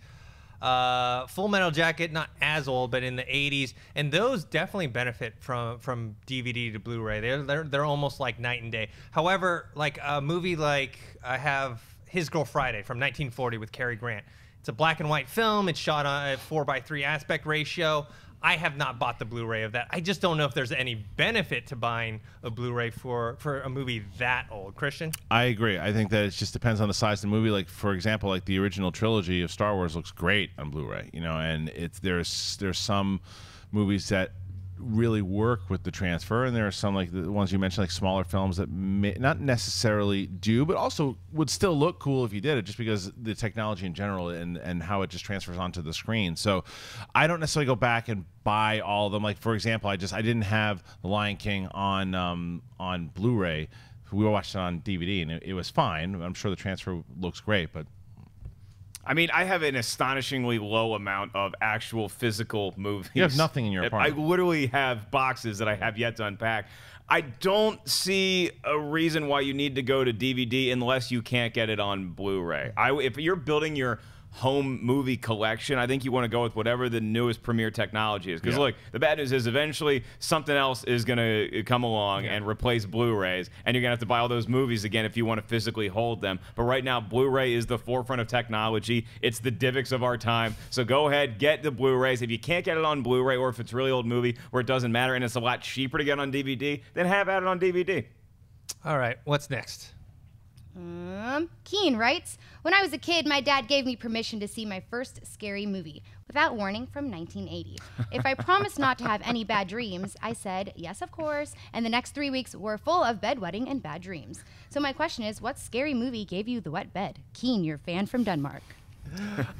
uh, Full Metal Jacket, not as old, but in the eighties, and those definitely benefit from, from D V D to Blu-ray. They're, they're, they're almost like night and day. However, like a movie like I have His Girl Friday from nineteen forty with Cary Grant. It's a black and white film. It's shot on a four by three aspect ratio. I have not bought the Blu-ray of that. I just don't know if there's any benefit to buying a Blu-ray for, for a movie that old. Christian? I agree. I think that it just depends on the size of the movie. Like, for example, like the original trilogy of Star Wars looks great on Blu-ray, you know, and it's, there's, there's some movies that really work with the transfer, and there are some like the ones you mentioned, like smaller films that may not necessarily do, but also would still look cool if you did it, just because the technology in general and and how it just transfers onto the screen. So I don't necessarily go back and buy all of them. Like, for example, I just I didn't have The Lion King on um on Blu-ray. We watched it on D V D and it, it was fine. I'm sure the transfer looks great, but I mean, I have an astonishingly low amount of actual physical movies. You have nothing in your apartment. I literally have boxes that I have yet to unpack. I don't see a reason why you need to go to D V D unless you can't get it on Blu-ray. I, if you're building your home movie collection, I think you want to go with whatever the newest premiere technology is. Because, yeah. look, the bad news is eventually something else is going to come along yeah. and replace Blu-rays, and you're going to have to buy all those movies again if you want to physically hold them. But right now, Blu-ray is the forefront of technology. It's the DivX of our time. So go ahead, get the Blu-rays. If you can't get it on Blu-ray, or if it's a really old movie where it doesn't matter and it's a lot cheaper to get on D V D, then have at it on D V D. All right, what's next? Um, Keen writes, when I was a kid, my dad gave me permission to see my first scary movie, Without Warning, from nineteen eighty. If I promised not to have any bad dreams, I said, yes, of course, and the next three weeks were full of bedwetting and bad dreams. So my question is, what scary movie gave you the wet bed? Keen, your fan from Denmark.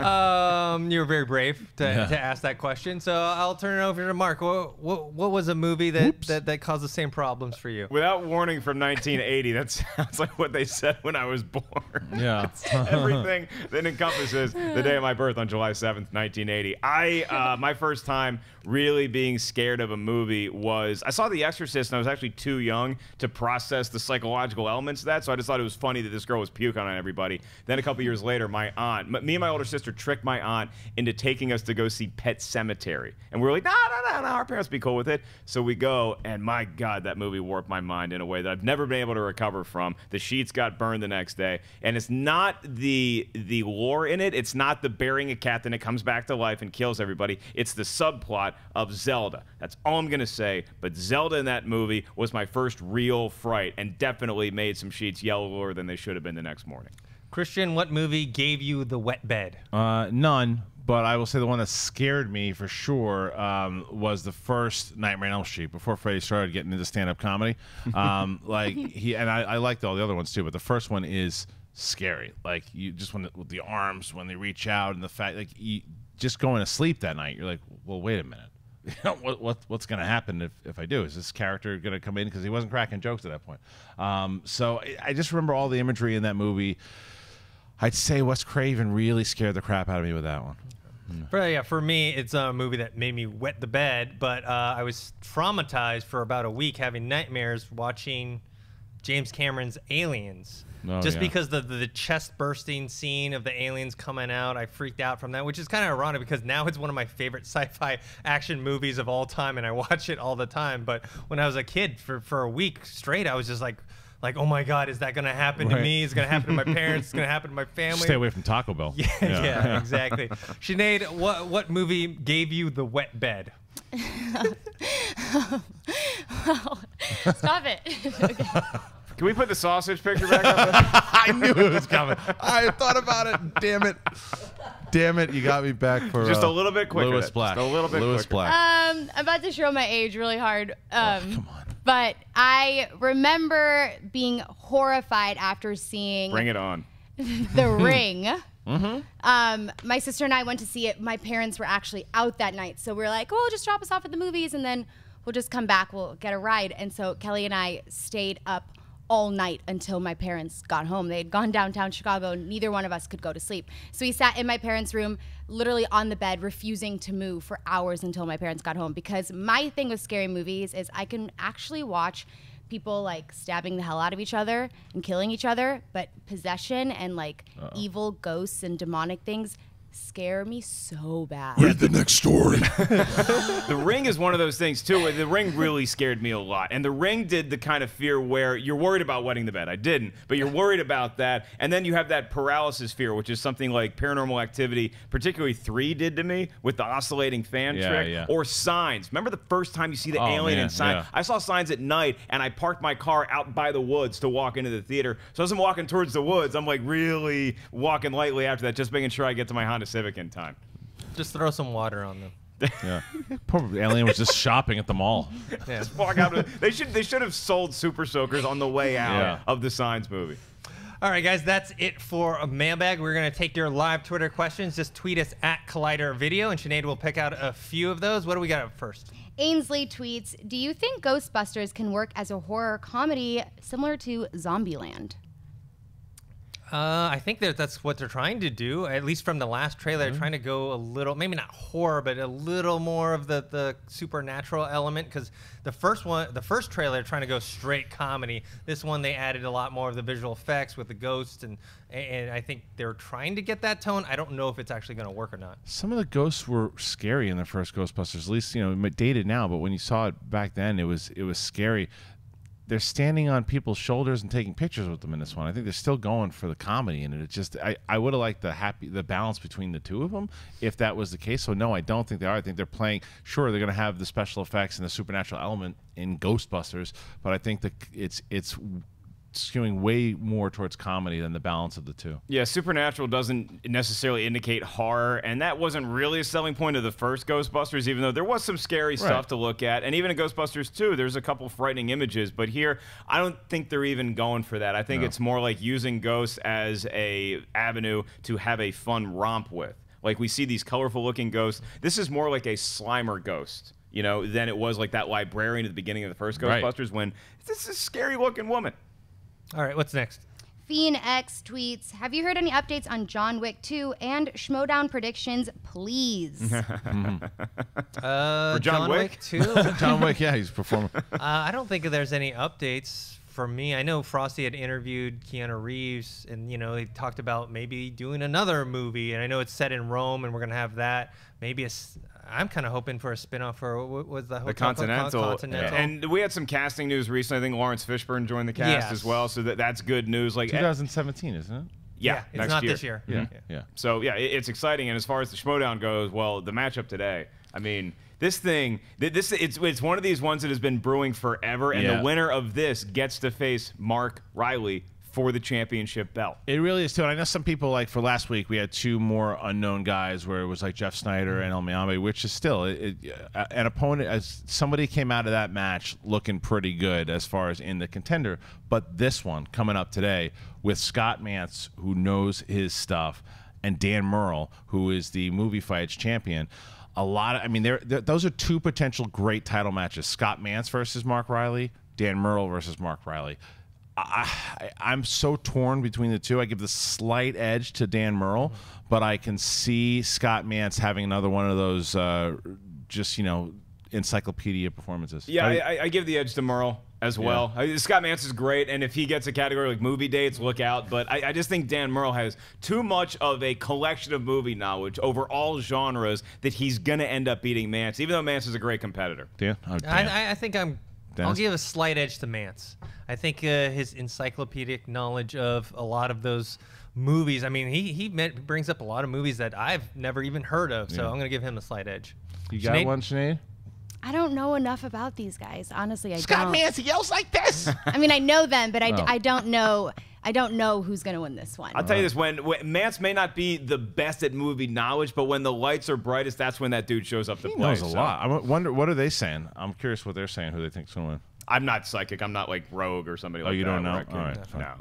um, you were very brave to, yeah. to ask that question, so I'll turn it over to Mark. What, what, what was a movie that, that, that caused the same problems for you? Without Warning from nineteen eighty, that sounds like what they said when I was born. Yeah. Everything that encompasses the day of my birth on July seventh, nineteen eighty. I, uh, my first time really being scared of a movie was, I saw The Exorcist and I was actually too young to process the psychological elements of that, so I just thought it was funny that this girl was puking on everybody. Then a couple years later, my aunt, me and my older sister tricked my aunt into taking us to go see Pet Sematary. And we were like, no, no, no, no, our parents be cool with it. So we go, and my God, that movie warped my mind in a way that I've never been able to recover from. The sheets got burned the next day. And it's not the, the lore in it. It's not the burying a cat, then it comes back to life and kills everybody. It's the subplot of Zelda. That's all I'm going to say. But Zelda in that movie was my first real fright and definitely made some sheets yellower than they should have been the next morning. Christian, what movie gave you the wet bed? Uh, none, but I will say the one that scared me for sure um, was the first Nightmare on Elm Street, before Freddie started getting into stand-up comedy. Um, like he and I, I liked all the other ones too, but the first one is scary. Like you just when with the arms when they reach out and the fact like you, just going to sleep that night, you're like, well, wait a minute. You know, what, what, what's going to happen if, if I do? Is this character going to come in? Because he wasn't cracking jokes at that point. Um, so I, I just remember all the imagery in that movie. I'd say Wes Craven really scared the crap out of me with that one. For, yeah, for me, it's a movie that made me wet the bed, but uh, I was traumatized for about a week having nightmares watching James Cameron's Aliens. Oh, just yeah. because the, the, the chest-bursting scene of the aliens coming out, I freaked out from that, which is kind of ironic because now it's one of my favorite sci-fi action movies of all time, and I watch it all the time. But when I was a kid, for, for a week straight, I was just like, Like, oh my God, is that going to happen right. to me? Is it going to happen to my parents? It's going to happen to my family? Stay away from Taco Bell. Yeah, yeah. yeah exactly. Sinead, what, what movie gave you the wet bed? Wow. Stop it. Okay. Can we put the sausage picture back up? I knew it was coming. I thought about it. Damn it. Damn it. You got me back for just uh, a little bit quicker. Lewis Black. Just a little bit Lewis quicker. Black. Um, I'm about to show my age really hard. Um, oh, come on. But I remember being horrified after seeing Bring It On. The Ring. Mm-hmm. um, my sister and I went to see it. My parents were actually out that night. So we were like, oh, just drop us off at the movies and then we'll just come back. We'll get a ride. And so Kelly and I stayed up all night until my parents got home. They had gone downtown Chicago. Neither one of us could go to sleep. So we sat in my parents' room, literally on the bed, refusing to move for hours until my parents got home. Because my thing with scary movies is I can actually watch people like stabbing the hell out of each other and killing each other, but possession and like Uh-oh. evil ghosts and demonic things scare me so bad. Read the next story. The Ring is one of those things too. The Ring really scared me a lot, and The Ring did the kind of fear where you're worried about wetting the bed. I didn't, but you're worried about that, and then you have that paralysis fear, which is something like Paranormal Activity, particularly three did to me with the oscillating fan yeah, trick, yeah. or Signs. Remember the first time you see the oh, alien in Signs? Yeah. I saw Signs at night, and I parked my car out by the woods to walk into the theater. So as I'm walking towards the woods, I'm like really walking lightly after that, just making sure I get to my Honda Civic in time. Just throw some water on them. Yeah. Poor alien was just shopping at the mall. Yeah. Just walk out of, they should they should have sold Super Soakers on the way out yeah. of the Signs movie. All right, guys, that's it for a mailbag. We're going to take your live Twitter questions. Just tweet us at Collider Video, and Sinead will pick out a few of those. What do we got up first? Ainsley tweets, do you think Ghostbusters can work as a horror comedy similar to Zombieland? Uh, I think that that's what they're trying to do, at least from the last trailer. Mm-hmm. They're trying to go a little, maybe not horror, but a little more of the, the supernatural element, because the first one, the first trailer trying to go straight comedy. This one, they added a lot more of the visual effects with the ghosts, and, and I think they're trying to get that tone. I don't know if it's actually going to work or not. Some of the ghosts were scary in the first Ghostbusters, at least, you know, dated now, but when you saw it back then, it was, it was scary. They're standing on people's shoulders and taking pictures with them in this one. I think they're still going for the comedy in it. It's just I, I would have liked the happy the balance between the two of them if that was the case. So no, I don't think they are. I think they're playing. Sure, they're going to have the special effects and the supernatural element in Ghostbusters, but I think that it's it's skewing way more towards comedy than the balance of the two. Yeah, Supernatural doesn't necessarily indicate horror, and that wasn't really a selling point of the first Ghostbusters, even though there was some scary right. stuff to look at. And even in Ghostbusters two, there's a couple frightening images, but here, I don't think they're even going for that. I think no. it's more like using ghosts as a avenue to have a fun romp with. Like, we see these colorful-looking ghosts. This is more like a Slimer ghost, you know, than it was like that librarian at the beginning of the first Ghostbusters right. when this is a scary-looking woman. All right, what's next? Fiend X tweets, have you heard any updates on John Wick two and Schmodown predictions, please? uh, For John, John Wick? Wick two? John Wick, yeah, he's performing. Uh, I don't think there's any updates for me. I know Frosty had interviewed Keanu Reeves, and, you know, they talked about maybe doing another movie, and I know it's set in Rome, and we're going to have that. Maybe a... I'm kind of hoping for a spin-off for what was the, the Continental. Continental. And we had some casting news recently. I think Lawrence Fishburne joined the cast yes. as well, so that, that's good news. Like twenty seventeen, isn't it? Yeah, yeah it's not year. this year. Yeah. Mm-hmm. yeah. yeah. So, yeah, it, it's exciting. And as far as the Schmodown goes, well, the matchup today, I mean, this thing, this it's, it's one of these ones that has been brewing forever, and yeah. the winner of this gets to face Mark Riley for the championship belt. It really is, too. And I know some people, like, for last week, we had two more unknown guys where it was, like, Jeff Snyder and El Miami, which is still it, it, uh, an opponent. As somebody came out of that match looking pretty good as far as in the contender. But this one coming up today with Scott Mantz, who knows his stuff, and Dan Merle, who is the Movie Fights champion. A lot of, I mean, they're, they're, those are two potential great title matches. Scott Mantz versus Mark Riley, Dan Merle versus Mark Riley. I, I, I'm so torn between the two. I give the slight edge to Dan Merle, but I can see Scott Mantz having another one of those uh, just, you know, encyclopedia performances. Yeah, I, I, I give the edge to Merle as well. Yeah. I, Scott Mantz is great, and if he gets a category like movie dates, look out. But I, I just think Dan Merle has too much of a collection of movie knowledge over all genres that he's going to end up beating Mantz, even though Mantz is a great competitor. Yeah, oh, I, I think I'm... Dennis? I'll give a slight edge to Mantz. I think uh, his encyclopedic knowledge of a lot of those movies, I mean, he, he met, brings up a lot of movies that I've never even heard of, so yeah. I'm going to give him a slight edge. You got Sinead? one, Sinead? I don't know enough about these guys. Honestly, I Scott don't. Scott Mantz yells like this? I mean, I know them, but I, oh. I don't know... I don't know who's going to win this one. I'll tell you this, when, when Mantz may not be the best at movie knowledge, but when the lights are brightest, that's when that dude shows up to play. He knows a lot. I wonder, what are they saying? I'm curious what they're saying, who they think's going to win. I'm not psychic. I'm not like Rogue or somebody like that. Oh, you don't know? All right. No.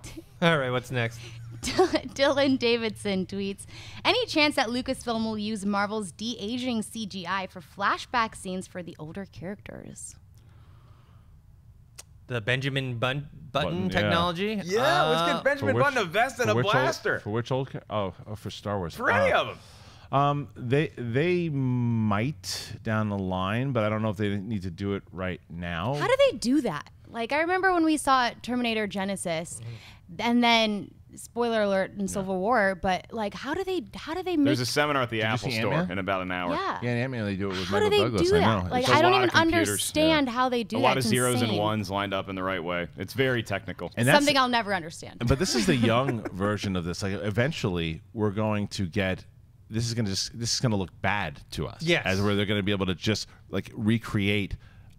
All right, what's next? Dylan Davidson tweets, any chance that Lucasfilm will use Marvel's de-aging C G I for flashback scenes for the older characters? The Benjamin Bun Button, Button technology. Yeah, yeah uh, let's get Benjamin which, Button a vest and a blaster. Old, for which old? Oh, oh, for Star Wars. For any uh, of them. Um, they they might down the line, but I don't know if they need to do it right now. How do they do that? Like, I remember when we saw Terminator Genesis, and then spoiler alert in yeah. Civil War. But like, how do they how do they make? There's a seminar at the Did Apple Store in about an hour. Yeah, yeah, and they do it with how Michael do they Douglas. do that? I know. Like, I don't even understand yeah. how they do that. A lot that. of it's zeros insane. and ones lined up in the right way. It's very technical. And that's something I'll never understand. But this is the young version of this. Like, eventually, we're going to get. This is going to just. This is going to look bad to us. Yes. As where they're going to be able to just like recreate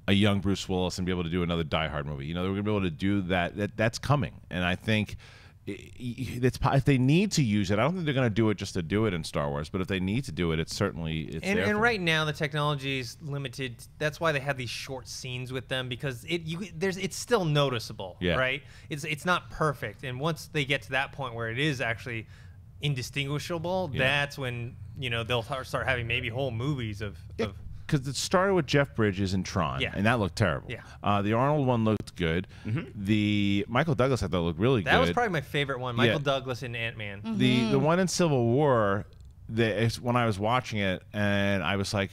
a young Bruce Willis and be able to do another Die Hard movie. You know, they're going to be able to do that. That that's coming, and I think. It's, if they need to use it, I don't think they're going to do it just to do it in Star Wars, but if they need to do it, it's certainly it's and, there and right now the technology is limited. That's why they have these short scenes with them, because it you there's it's still noticeable, yeah. right? It's it's not perfect, and once they get to that point where it is actually indistinguishable, yeah. that's when you know they'll start having maybe whole movies of. Yeah. of Because it started with Jeff Bridges and Tron, yeah. and that looked terrible. Yeah. Uh, the Arnold one looked good. Mm-hmm. The Michael Douglas I thought looked really that good. That was probably my favorite one, Michael yeah. Douglas and Ant-Man. Mm-hmm. The the one in Civil War, the, when I was watching it, and I was like,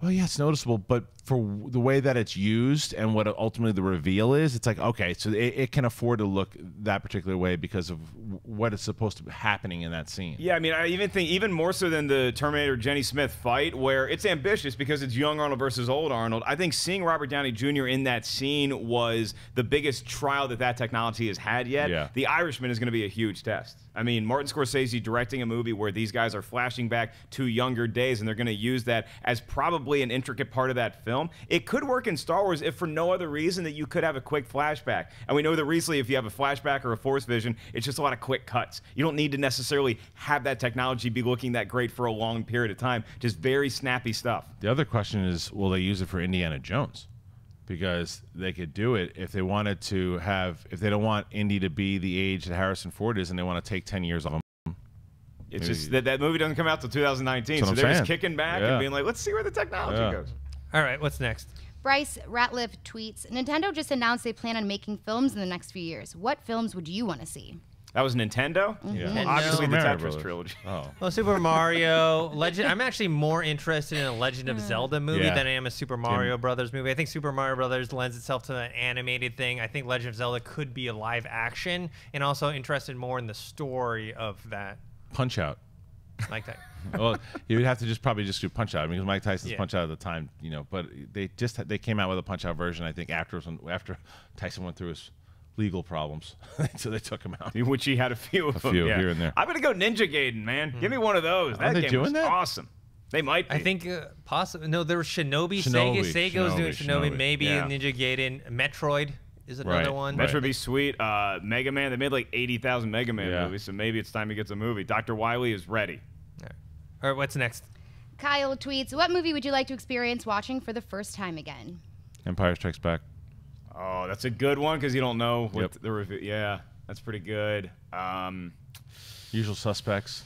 well, yeah, it's noticeable, but for the way that it's used and what ultimately the reveal is, it's like, okay, so it, it can afford to look that particular way because of what is supposed to be happening in that scene. Yeah, I mean, I even think, even more so than the Terminator Jenny Smith fight, where it's ambitious because it's young Arnold versus old Arnold, I think seeing Robert Downey Junior in that scene was the biggest trial that that technology has had yet. Yeah. The Irishman is going to be a huge test. I mean, Martin Scorsese directing a movie where these guys are flashing back to younger days, and they're going to use that as probably an intricate part of that film. film. It could work in Star Wars if for no other reason that you could have a quick flashback. And we know that recently if you have a flashback or a force vision, it's just a lot of quick cuts. You don't need to necessarily have that technology be looking that great for a long period of time. Just very snappy stuff. The other question is, will they use it for Indiana Jones? Because they could do it if they wanted to have, if they don't want Indy to be the age that Harrison Ford is and they want to take ten years off. It's Maybe. just that that movie doesn't come out till two thousand nineteen, so they're saying. just kicking back yeah. and being like, let's see where the technology yeah. goes. All right, what's next? Bryce Ratliff tweets, Nintendo just announced they plan on making films in the next few years. What films would you want to see? That was Nintendo? Mm-hmm. Yeah. Well, obviously no. the Tetris Brothers. trilogy. Oh. Well, Super Mario, Legend. I'm actually more interested in a Legend of Zelda movie yeah. than I am a Super Mario Tim. Brothers movie. I think Super Mario Brothers lends itself to an animated thing. I think Legend of Zelda could be a live action, and also interested more in the story of that. Punch Out. Like that. Well, you would have to just probably just do Punch Out. I mean, because Mike Tyson's yeah. Punch Out at the time, you know, but they just they came out with a Punch Out version, I think, after after Tyson went through his legal problems. So they took him out. Which he had a few of a them. Few yeah. here and there. I'm going to go Ninja Gaiden, man. Mm. Give me one of those. That game doing was that? awesome. They might be. I think uh, possibly. No, there was Shinobi. Shinobi. Sega, Sega's Shinobi, doing Shinobi. Shinobi. Maybe yeah. Ninja Gaiden. Metroid. Is another right. one. That right. would be sweet. Uh, Mega Man. They made like eighty thousand Mega Man yeah. movies, so maybe it's time he gets a movie. Doctor Wiley is ready. All right. All right, what's next? Kyle tweets, what movie would you like to experience watching for the first time again? Empire Strikes Back. Oh, that's a good one because you don't know what yep. the review. Yeah, that's pretty good. Um, Usual Suspects.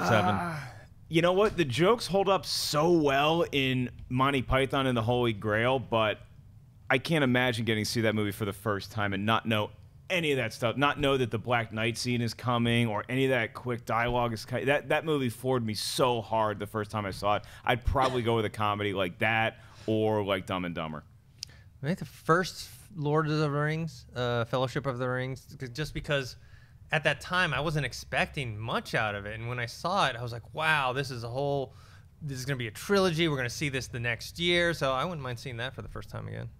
Seven. Uh, You know what? The jokes hold up so well in Monty Python and the Holy Grail, but I can't imagine getting to see that movie for the first time and not know any of that stuff, not know that the Black Knight scene is coming or any of that quick dialogue is coming. That, that movie floored me so hard the first time I saw it. I'd probably go with a comedy like that or like Dumb and Dumber. I think the first Lord of the Rings, uh, Fellowship of the Rings, just because at that time I wasn't expecting much out of it. And when I saw it, I was like, wow, this is a whole, this is going to be a trilogy. We're going to see this the next year. So I wouldn't mind seeing that for the first time again.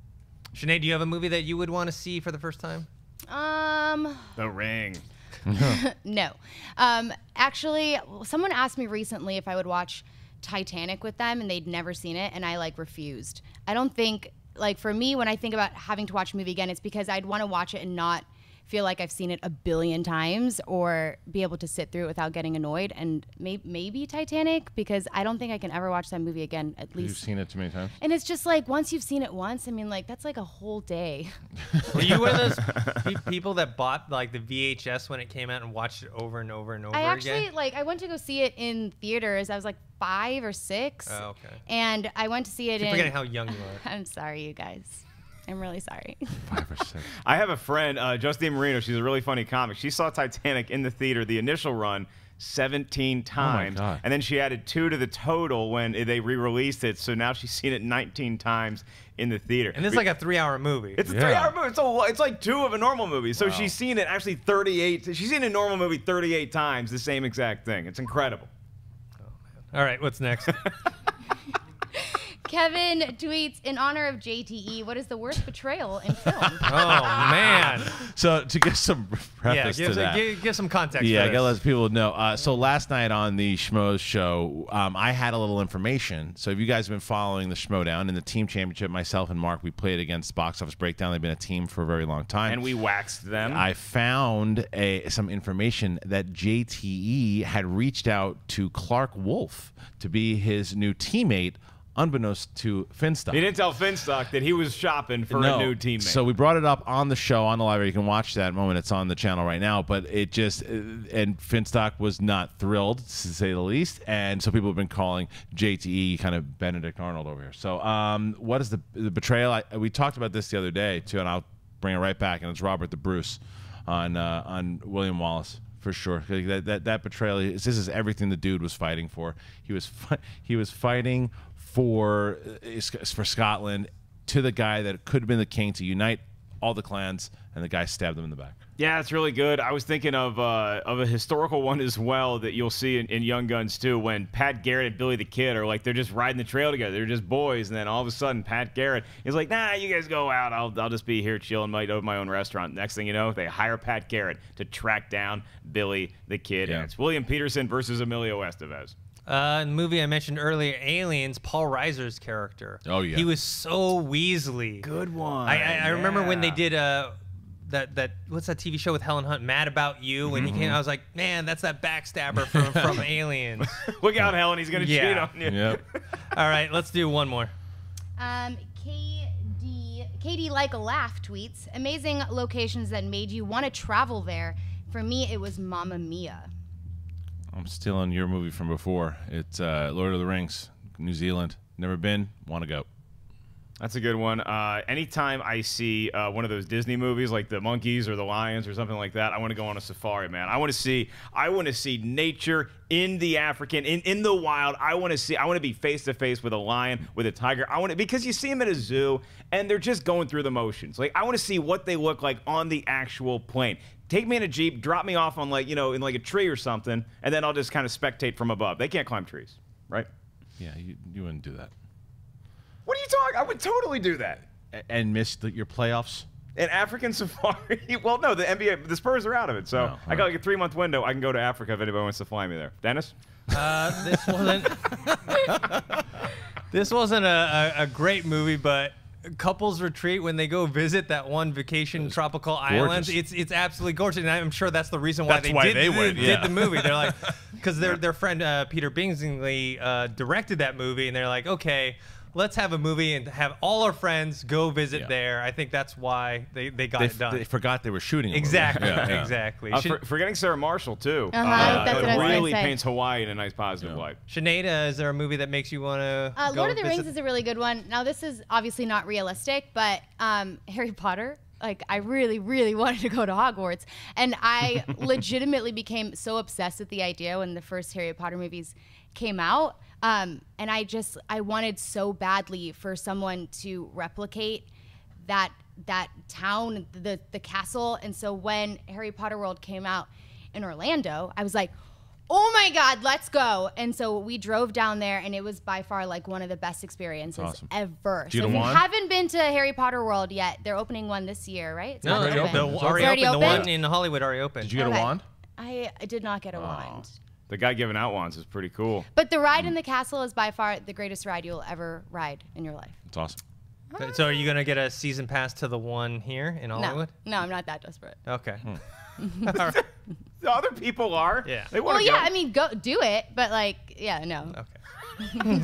Sinead, do you have a movie that you would want to see for the first time? Um, The Ring. No. Um, actually, someone asked me recently if I would watch Titanic with them, and they'd never seen it, and I, like, refused. I don't think, like, for me, when I think about having to watch a movie again, it's because I'd want to watch it and not feel like I've seen it a billion times or be able to sit through it without getting annoyed. And may maybe Titanic, because I don't think I can ever watch that movie again, at least. You've seen it too many times? And it's just like, once you've seen it once, I mean, like, that's like a whole day. Were you one of those people that bought like the V H S when it came out and watched it over and over and over again? I actually, again? like, I went to go see it in theaters. I was like five or six. Oh, okay. And I went to see it Keep in- forgetting how young you are. I'm sorry, you guys. I'm really sorry. Five or six. I have a friend, uh, Justine Marino. She's a really funny comic. She saw Titanic in the theater, the initial run, seventeen times. Oh my God. And then she added two to the total when they re-released it. So now she's seen it nineteen times in the theater. And it's like a three-hour movie. It's yeah. a three-hour movie. It's, a, it's like two of a normal movie. So wow. she's seen it actually thirty-eight. She's seen a normal movie thirty-eight times, the same exact thing. It's incredible. Oh, man. All right, what's next? Kevin tweets, in honor of J T E, what is the worst betrayal in film? Oh, man. So to give some preface yeah, give, to that. Give, give some context. Yeah, I got to let people know. Uh, so last night on the Schmoes show, um, I had a little information. So if you guys have been following the Schmodown in the team championship, myself and Mark, we played against Box Office Breakdown. They've been a team for a very long time. And we waxed them. I found a, some information that J T E had reached out to Clark Wolf to be his new teammate, unbeknownst to Finstock. He didn't tell Finstock that he was shopping for no. a new teammate. So we brought it up on the show, on the library. You can watch that moment. It's on the channel right now. But it just, and Finstock was not thrilled, to say the least. And so people have been calling J T E kind of Benedict Arnold over here. So um, what is the, the betrayal? I, we talked about this the other day, too, and I'll bring it right back. And it's Robert the Bruce on, uh, on William Wallace. For sure, that, that that betrayal. This is everything the dude was fighting for. He was fi he was fighting for for Scotland to the guy that could have been the king to unite all the clans, and the guy stabbed him in the back. Yeah, it's really good. I was thinking of uh, of a historical one as well that you'll see in, in Young Guns too, when Pat Garrett and Billy the Kid are like, they're just riding the trail together. They're just boys, and then all of a sudden, Pat Garrett is like, nah, you guys go out. I'll, I'll just be here chilling my, my own restaurant. Next thing you know, they hire Pat Garrett to track down Billy the Kid, yeah. and it's William Peterson versus Emilio Estevez. Uh, in the movie I mentioned earlier, Aliens, Paul Reiser's character. Oh, yeah. He was so Weasley. Good one. I, I, yeah. I remember when they did uh, that, that, what's that T V show with Helen Hunt, Mad About You? When mm-hmm. he came, I was like, man, that's that backstabber from, from Aliens. Look out, Helen. He's going to yeah. cheat on you. Yep. All right, let's do one more. Um, K D, K D Like a Laugh tweets, amazing locations that made you want to travel there. For me, it was Mamma Mia. I'm still on your movie from before. It's uh, Lord of the Rings, New Zealand. Never been, want to go. That's a good one. Uh, anytime I see uh, one of those Disney movies like The Monkeys or The Lions or something like that, I want to go on a safari, man. I want to see, I want to see nature in the African, in, in the wild. I want to see, I want to be face to face with a lion, with a tiger. I want to, because you see them at a zoo and they're just going through the motions. Like, I want to see what they look like on the actual plane. Take me in a Jeep, drop me off on like, you know, in like a tree or something, and then I'll just kind of spectate from above. They can't climb trees, right? Yeah, you, you wouldn't do that. What are you talking? I would totally do that. And miss the, your playoffs? An African safari? Well, no, the N B A, the Spurs are out of it, so no, I got like a three-month window. I can go to Africa if anybody wants to fly me there. Dennis? Uh, this wasn't, this wasn't a, a, a great movie, but... Couples Retreat, when they go visit that one vacation tropical island, it's it's absolutely gorgeous, and I'm sure that's the reason why that's they, why did, they went, did, yeah. did the movie. They're like, because their their friend uh, Peter Billingsley uh, directed that movie, and they're like, okay, let's have a movie and have all our friends go visit yeah. there. I think that's why they they got they, it done. They forgot they were shooting. Exactly, yeah, yeah. exactly. Uh, for, forgetting Sarah Marshall too. Uh-huh, uh, that's uh, what really I was paints Hawaii in a nice positive yeah. light. Sinead, uh, is there a movie that makes you want to? Uh, Lord of the visit? Rings is a really good one. Now this is obviously not realistic, but um, Harry Potter. Like, I really, really wanted to go to Hogwarts, and I legitimately became so obsessed with the idea when the first Harry Potter movies came out. Um, and I just, I wanted so badly for someone to replicate that that town, the, the castle. And so when Harry Potter World came out in Orlando, I was like, oh my God, let's go. And so we drove down there, and it was by far like one of the best experiences awesome. ever. So if you haven't been to Harry Potter World yet, they're opening one this year, right? It's no, already open. Open. It's already open. Open. The one in Hollywood already opened. Did you get okay. a wand? I, I did not get a oh. wand. The guy giving out wands is pretty cool. But the ride in the castle is by far the greatest ride you'll ever ride in your life. It's awesome. Hi. So are you going to get a season pass to the one here in Hollywood? No, no, I'm not that desperate. Okay. Hmm. All right. The other people are. Yeah. They want well, to yeah, go. I mean, go do it, but like, yeah, no. Okay.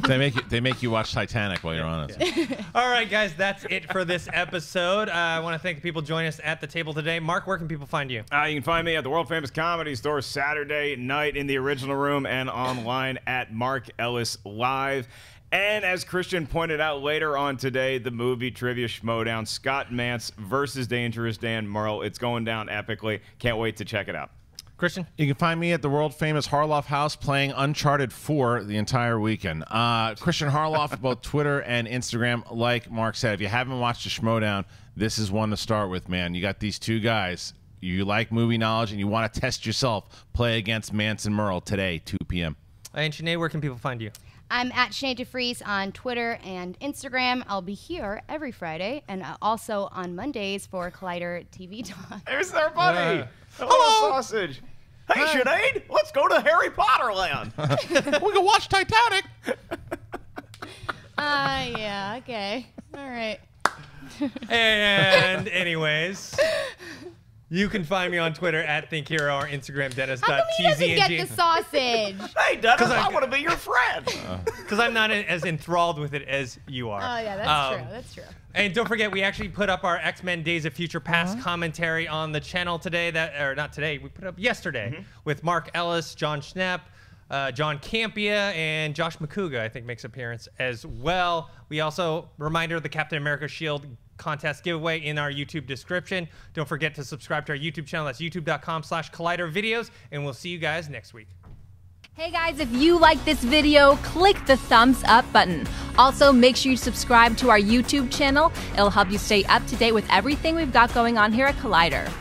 they make you, they make you watch Titanic while you're on it. Yeah. All right, guys, that's it for this episode. Uh, I want to thank the people joining us at the table today. Mark, where can people find you? Uh, you can find me at the World Famous Comedy Store Saturday night in the original room and online at Mark Ellis Live. And as Christian pointed out later on today, the movie trivia schmodown, Scott Mantz versus Dangerous Dan Merle. It's going down epically. Can't wait to check it out. Christian? You can find me at the world-famous Harloff House playing Uncharted four the entire weekend. Uh, Christian Harloff, both Twitter and Instagram, like Mark said. If you haven't watched the Schmodown, this is one to start with, man. You got these two guys. You like movie knowledge, and you want to test yourself. Play against Mance and Merle today, two P M And Sinead, where can people find you? I'm at Sinead de Vries on Twitter and Instagram. I'll be here every Friday, and also on Mondays for Collider T V Talk. There's our buddy. Uh, Hello, Sausage. Hey, Hi. Sinead, let's go to Harry Potter Land. We can watch Titanic. Ah, uh, yeah, okay. All right. And anyways, you can find me on Twitter at ThinkHero or Instagram, Dennis. How come he doesn't get the sausage? Hey, Dennis, I, I want to be your friend. Because I'm not as enthralled with it as you are. Oh, yeah, that's um, true. That's true. And don't forget, we actually put up our X-Men Days of Future Past uh-huh. commentary on the channel today. That Or not today. We put it up yesterday mm-hmm. with Mark Ellis, John Schnepp, uh, John Campia, and Josh McCouga, I think, makes appearance as well. We also, reminder, the Captain America Shield contest giveaway in our YouTube description. Don't forget to subscribe to our YouTube channel. That's youtube dot com slash collider videos, and we'll see you guys next week. Hey guys, if you like this video, click the thumbs up button. Also, make sure you subscribe to our YouTube channel. It'll help you stay up to date with everything we've got going on here at Collider.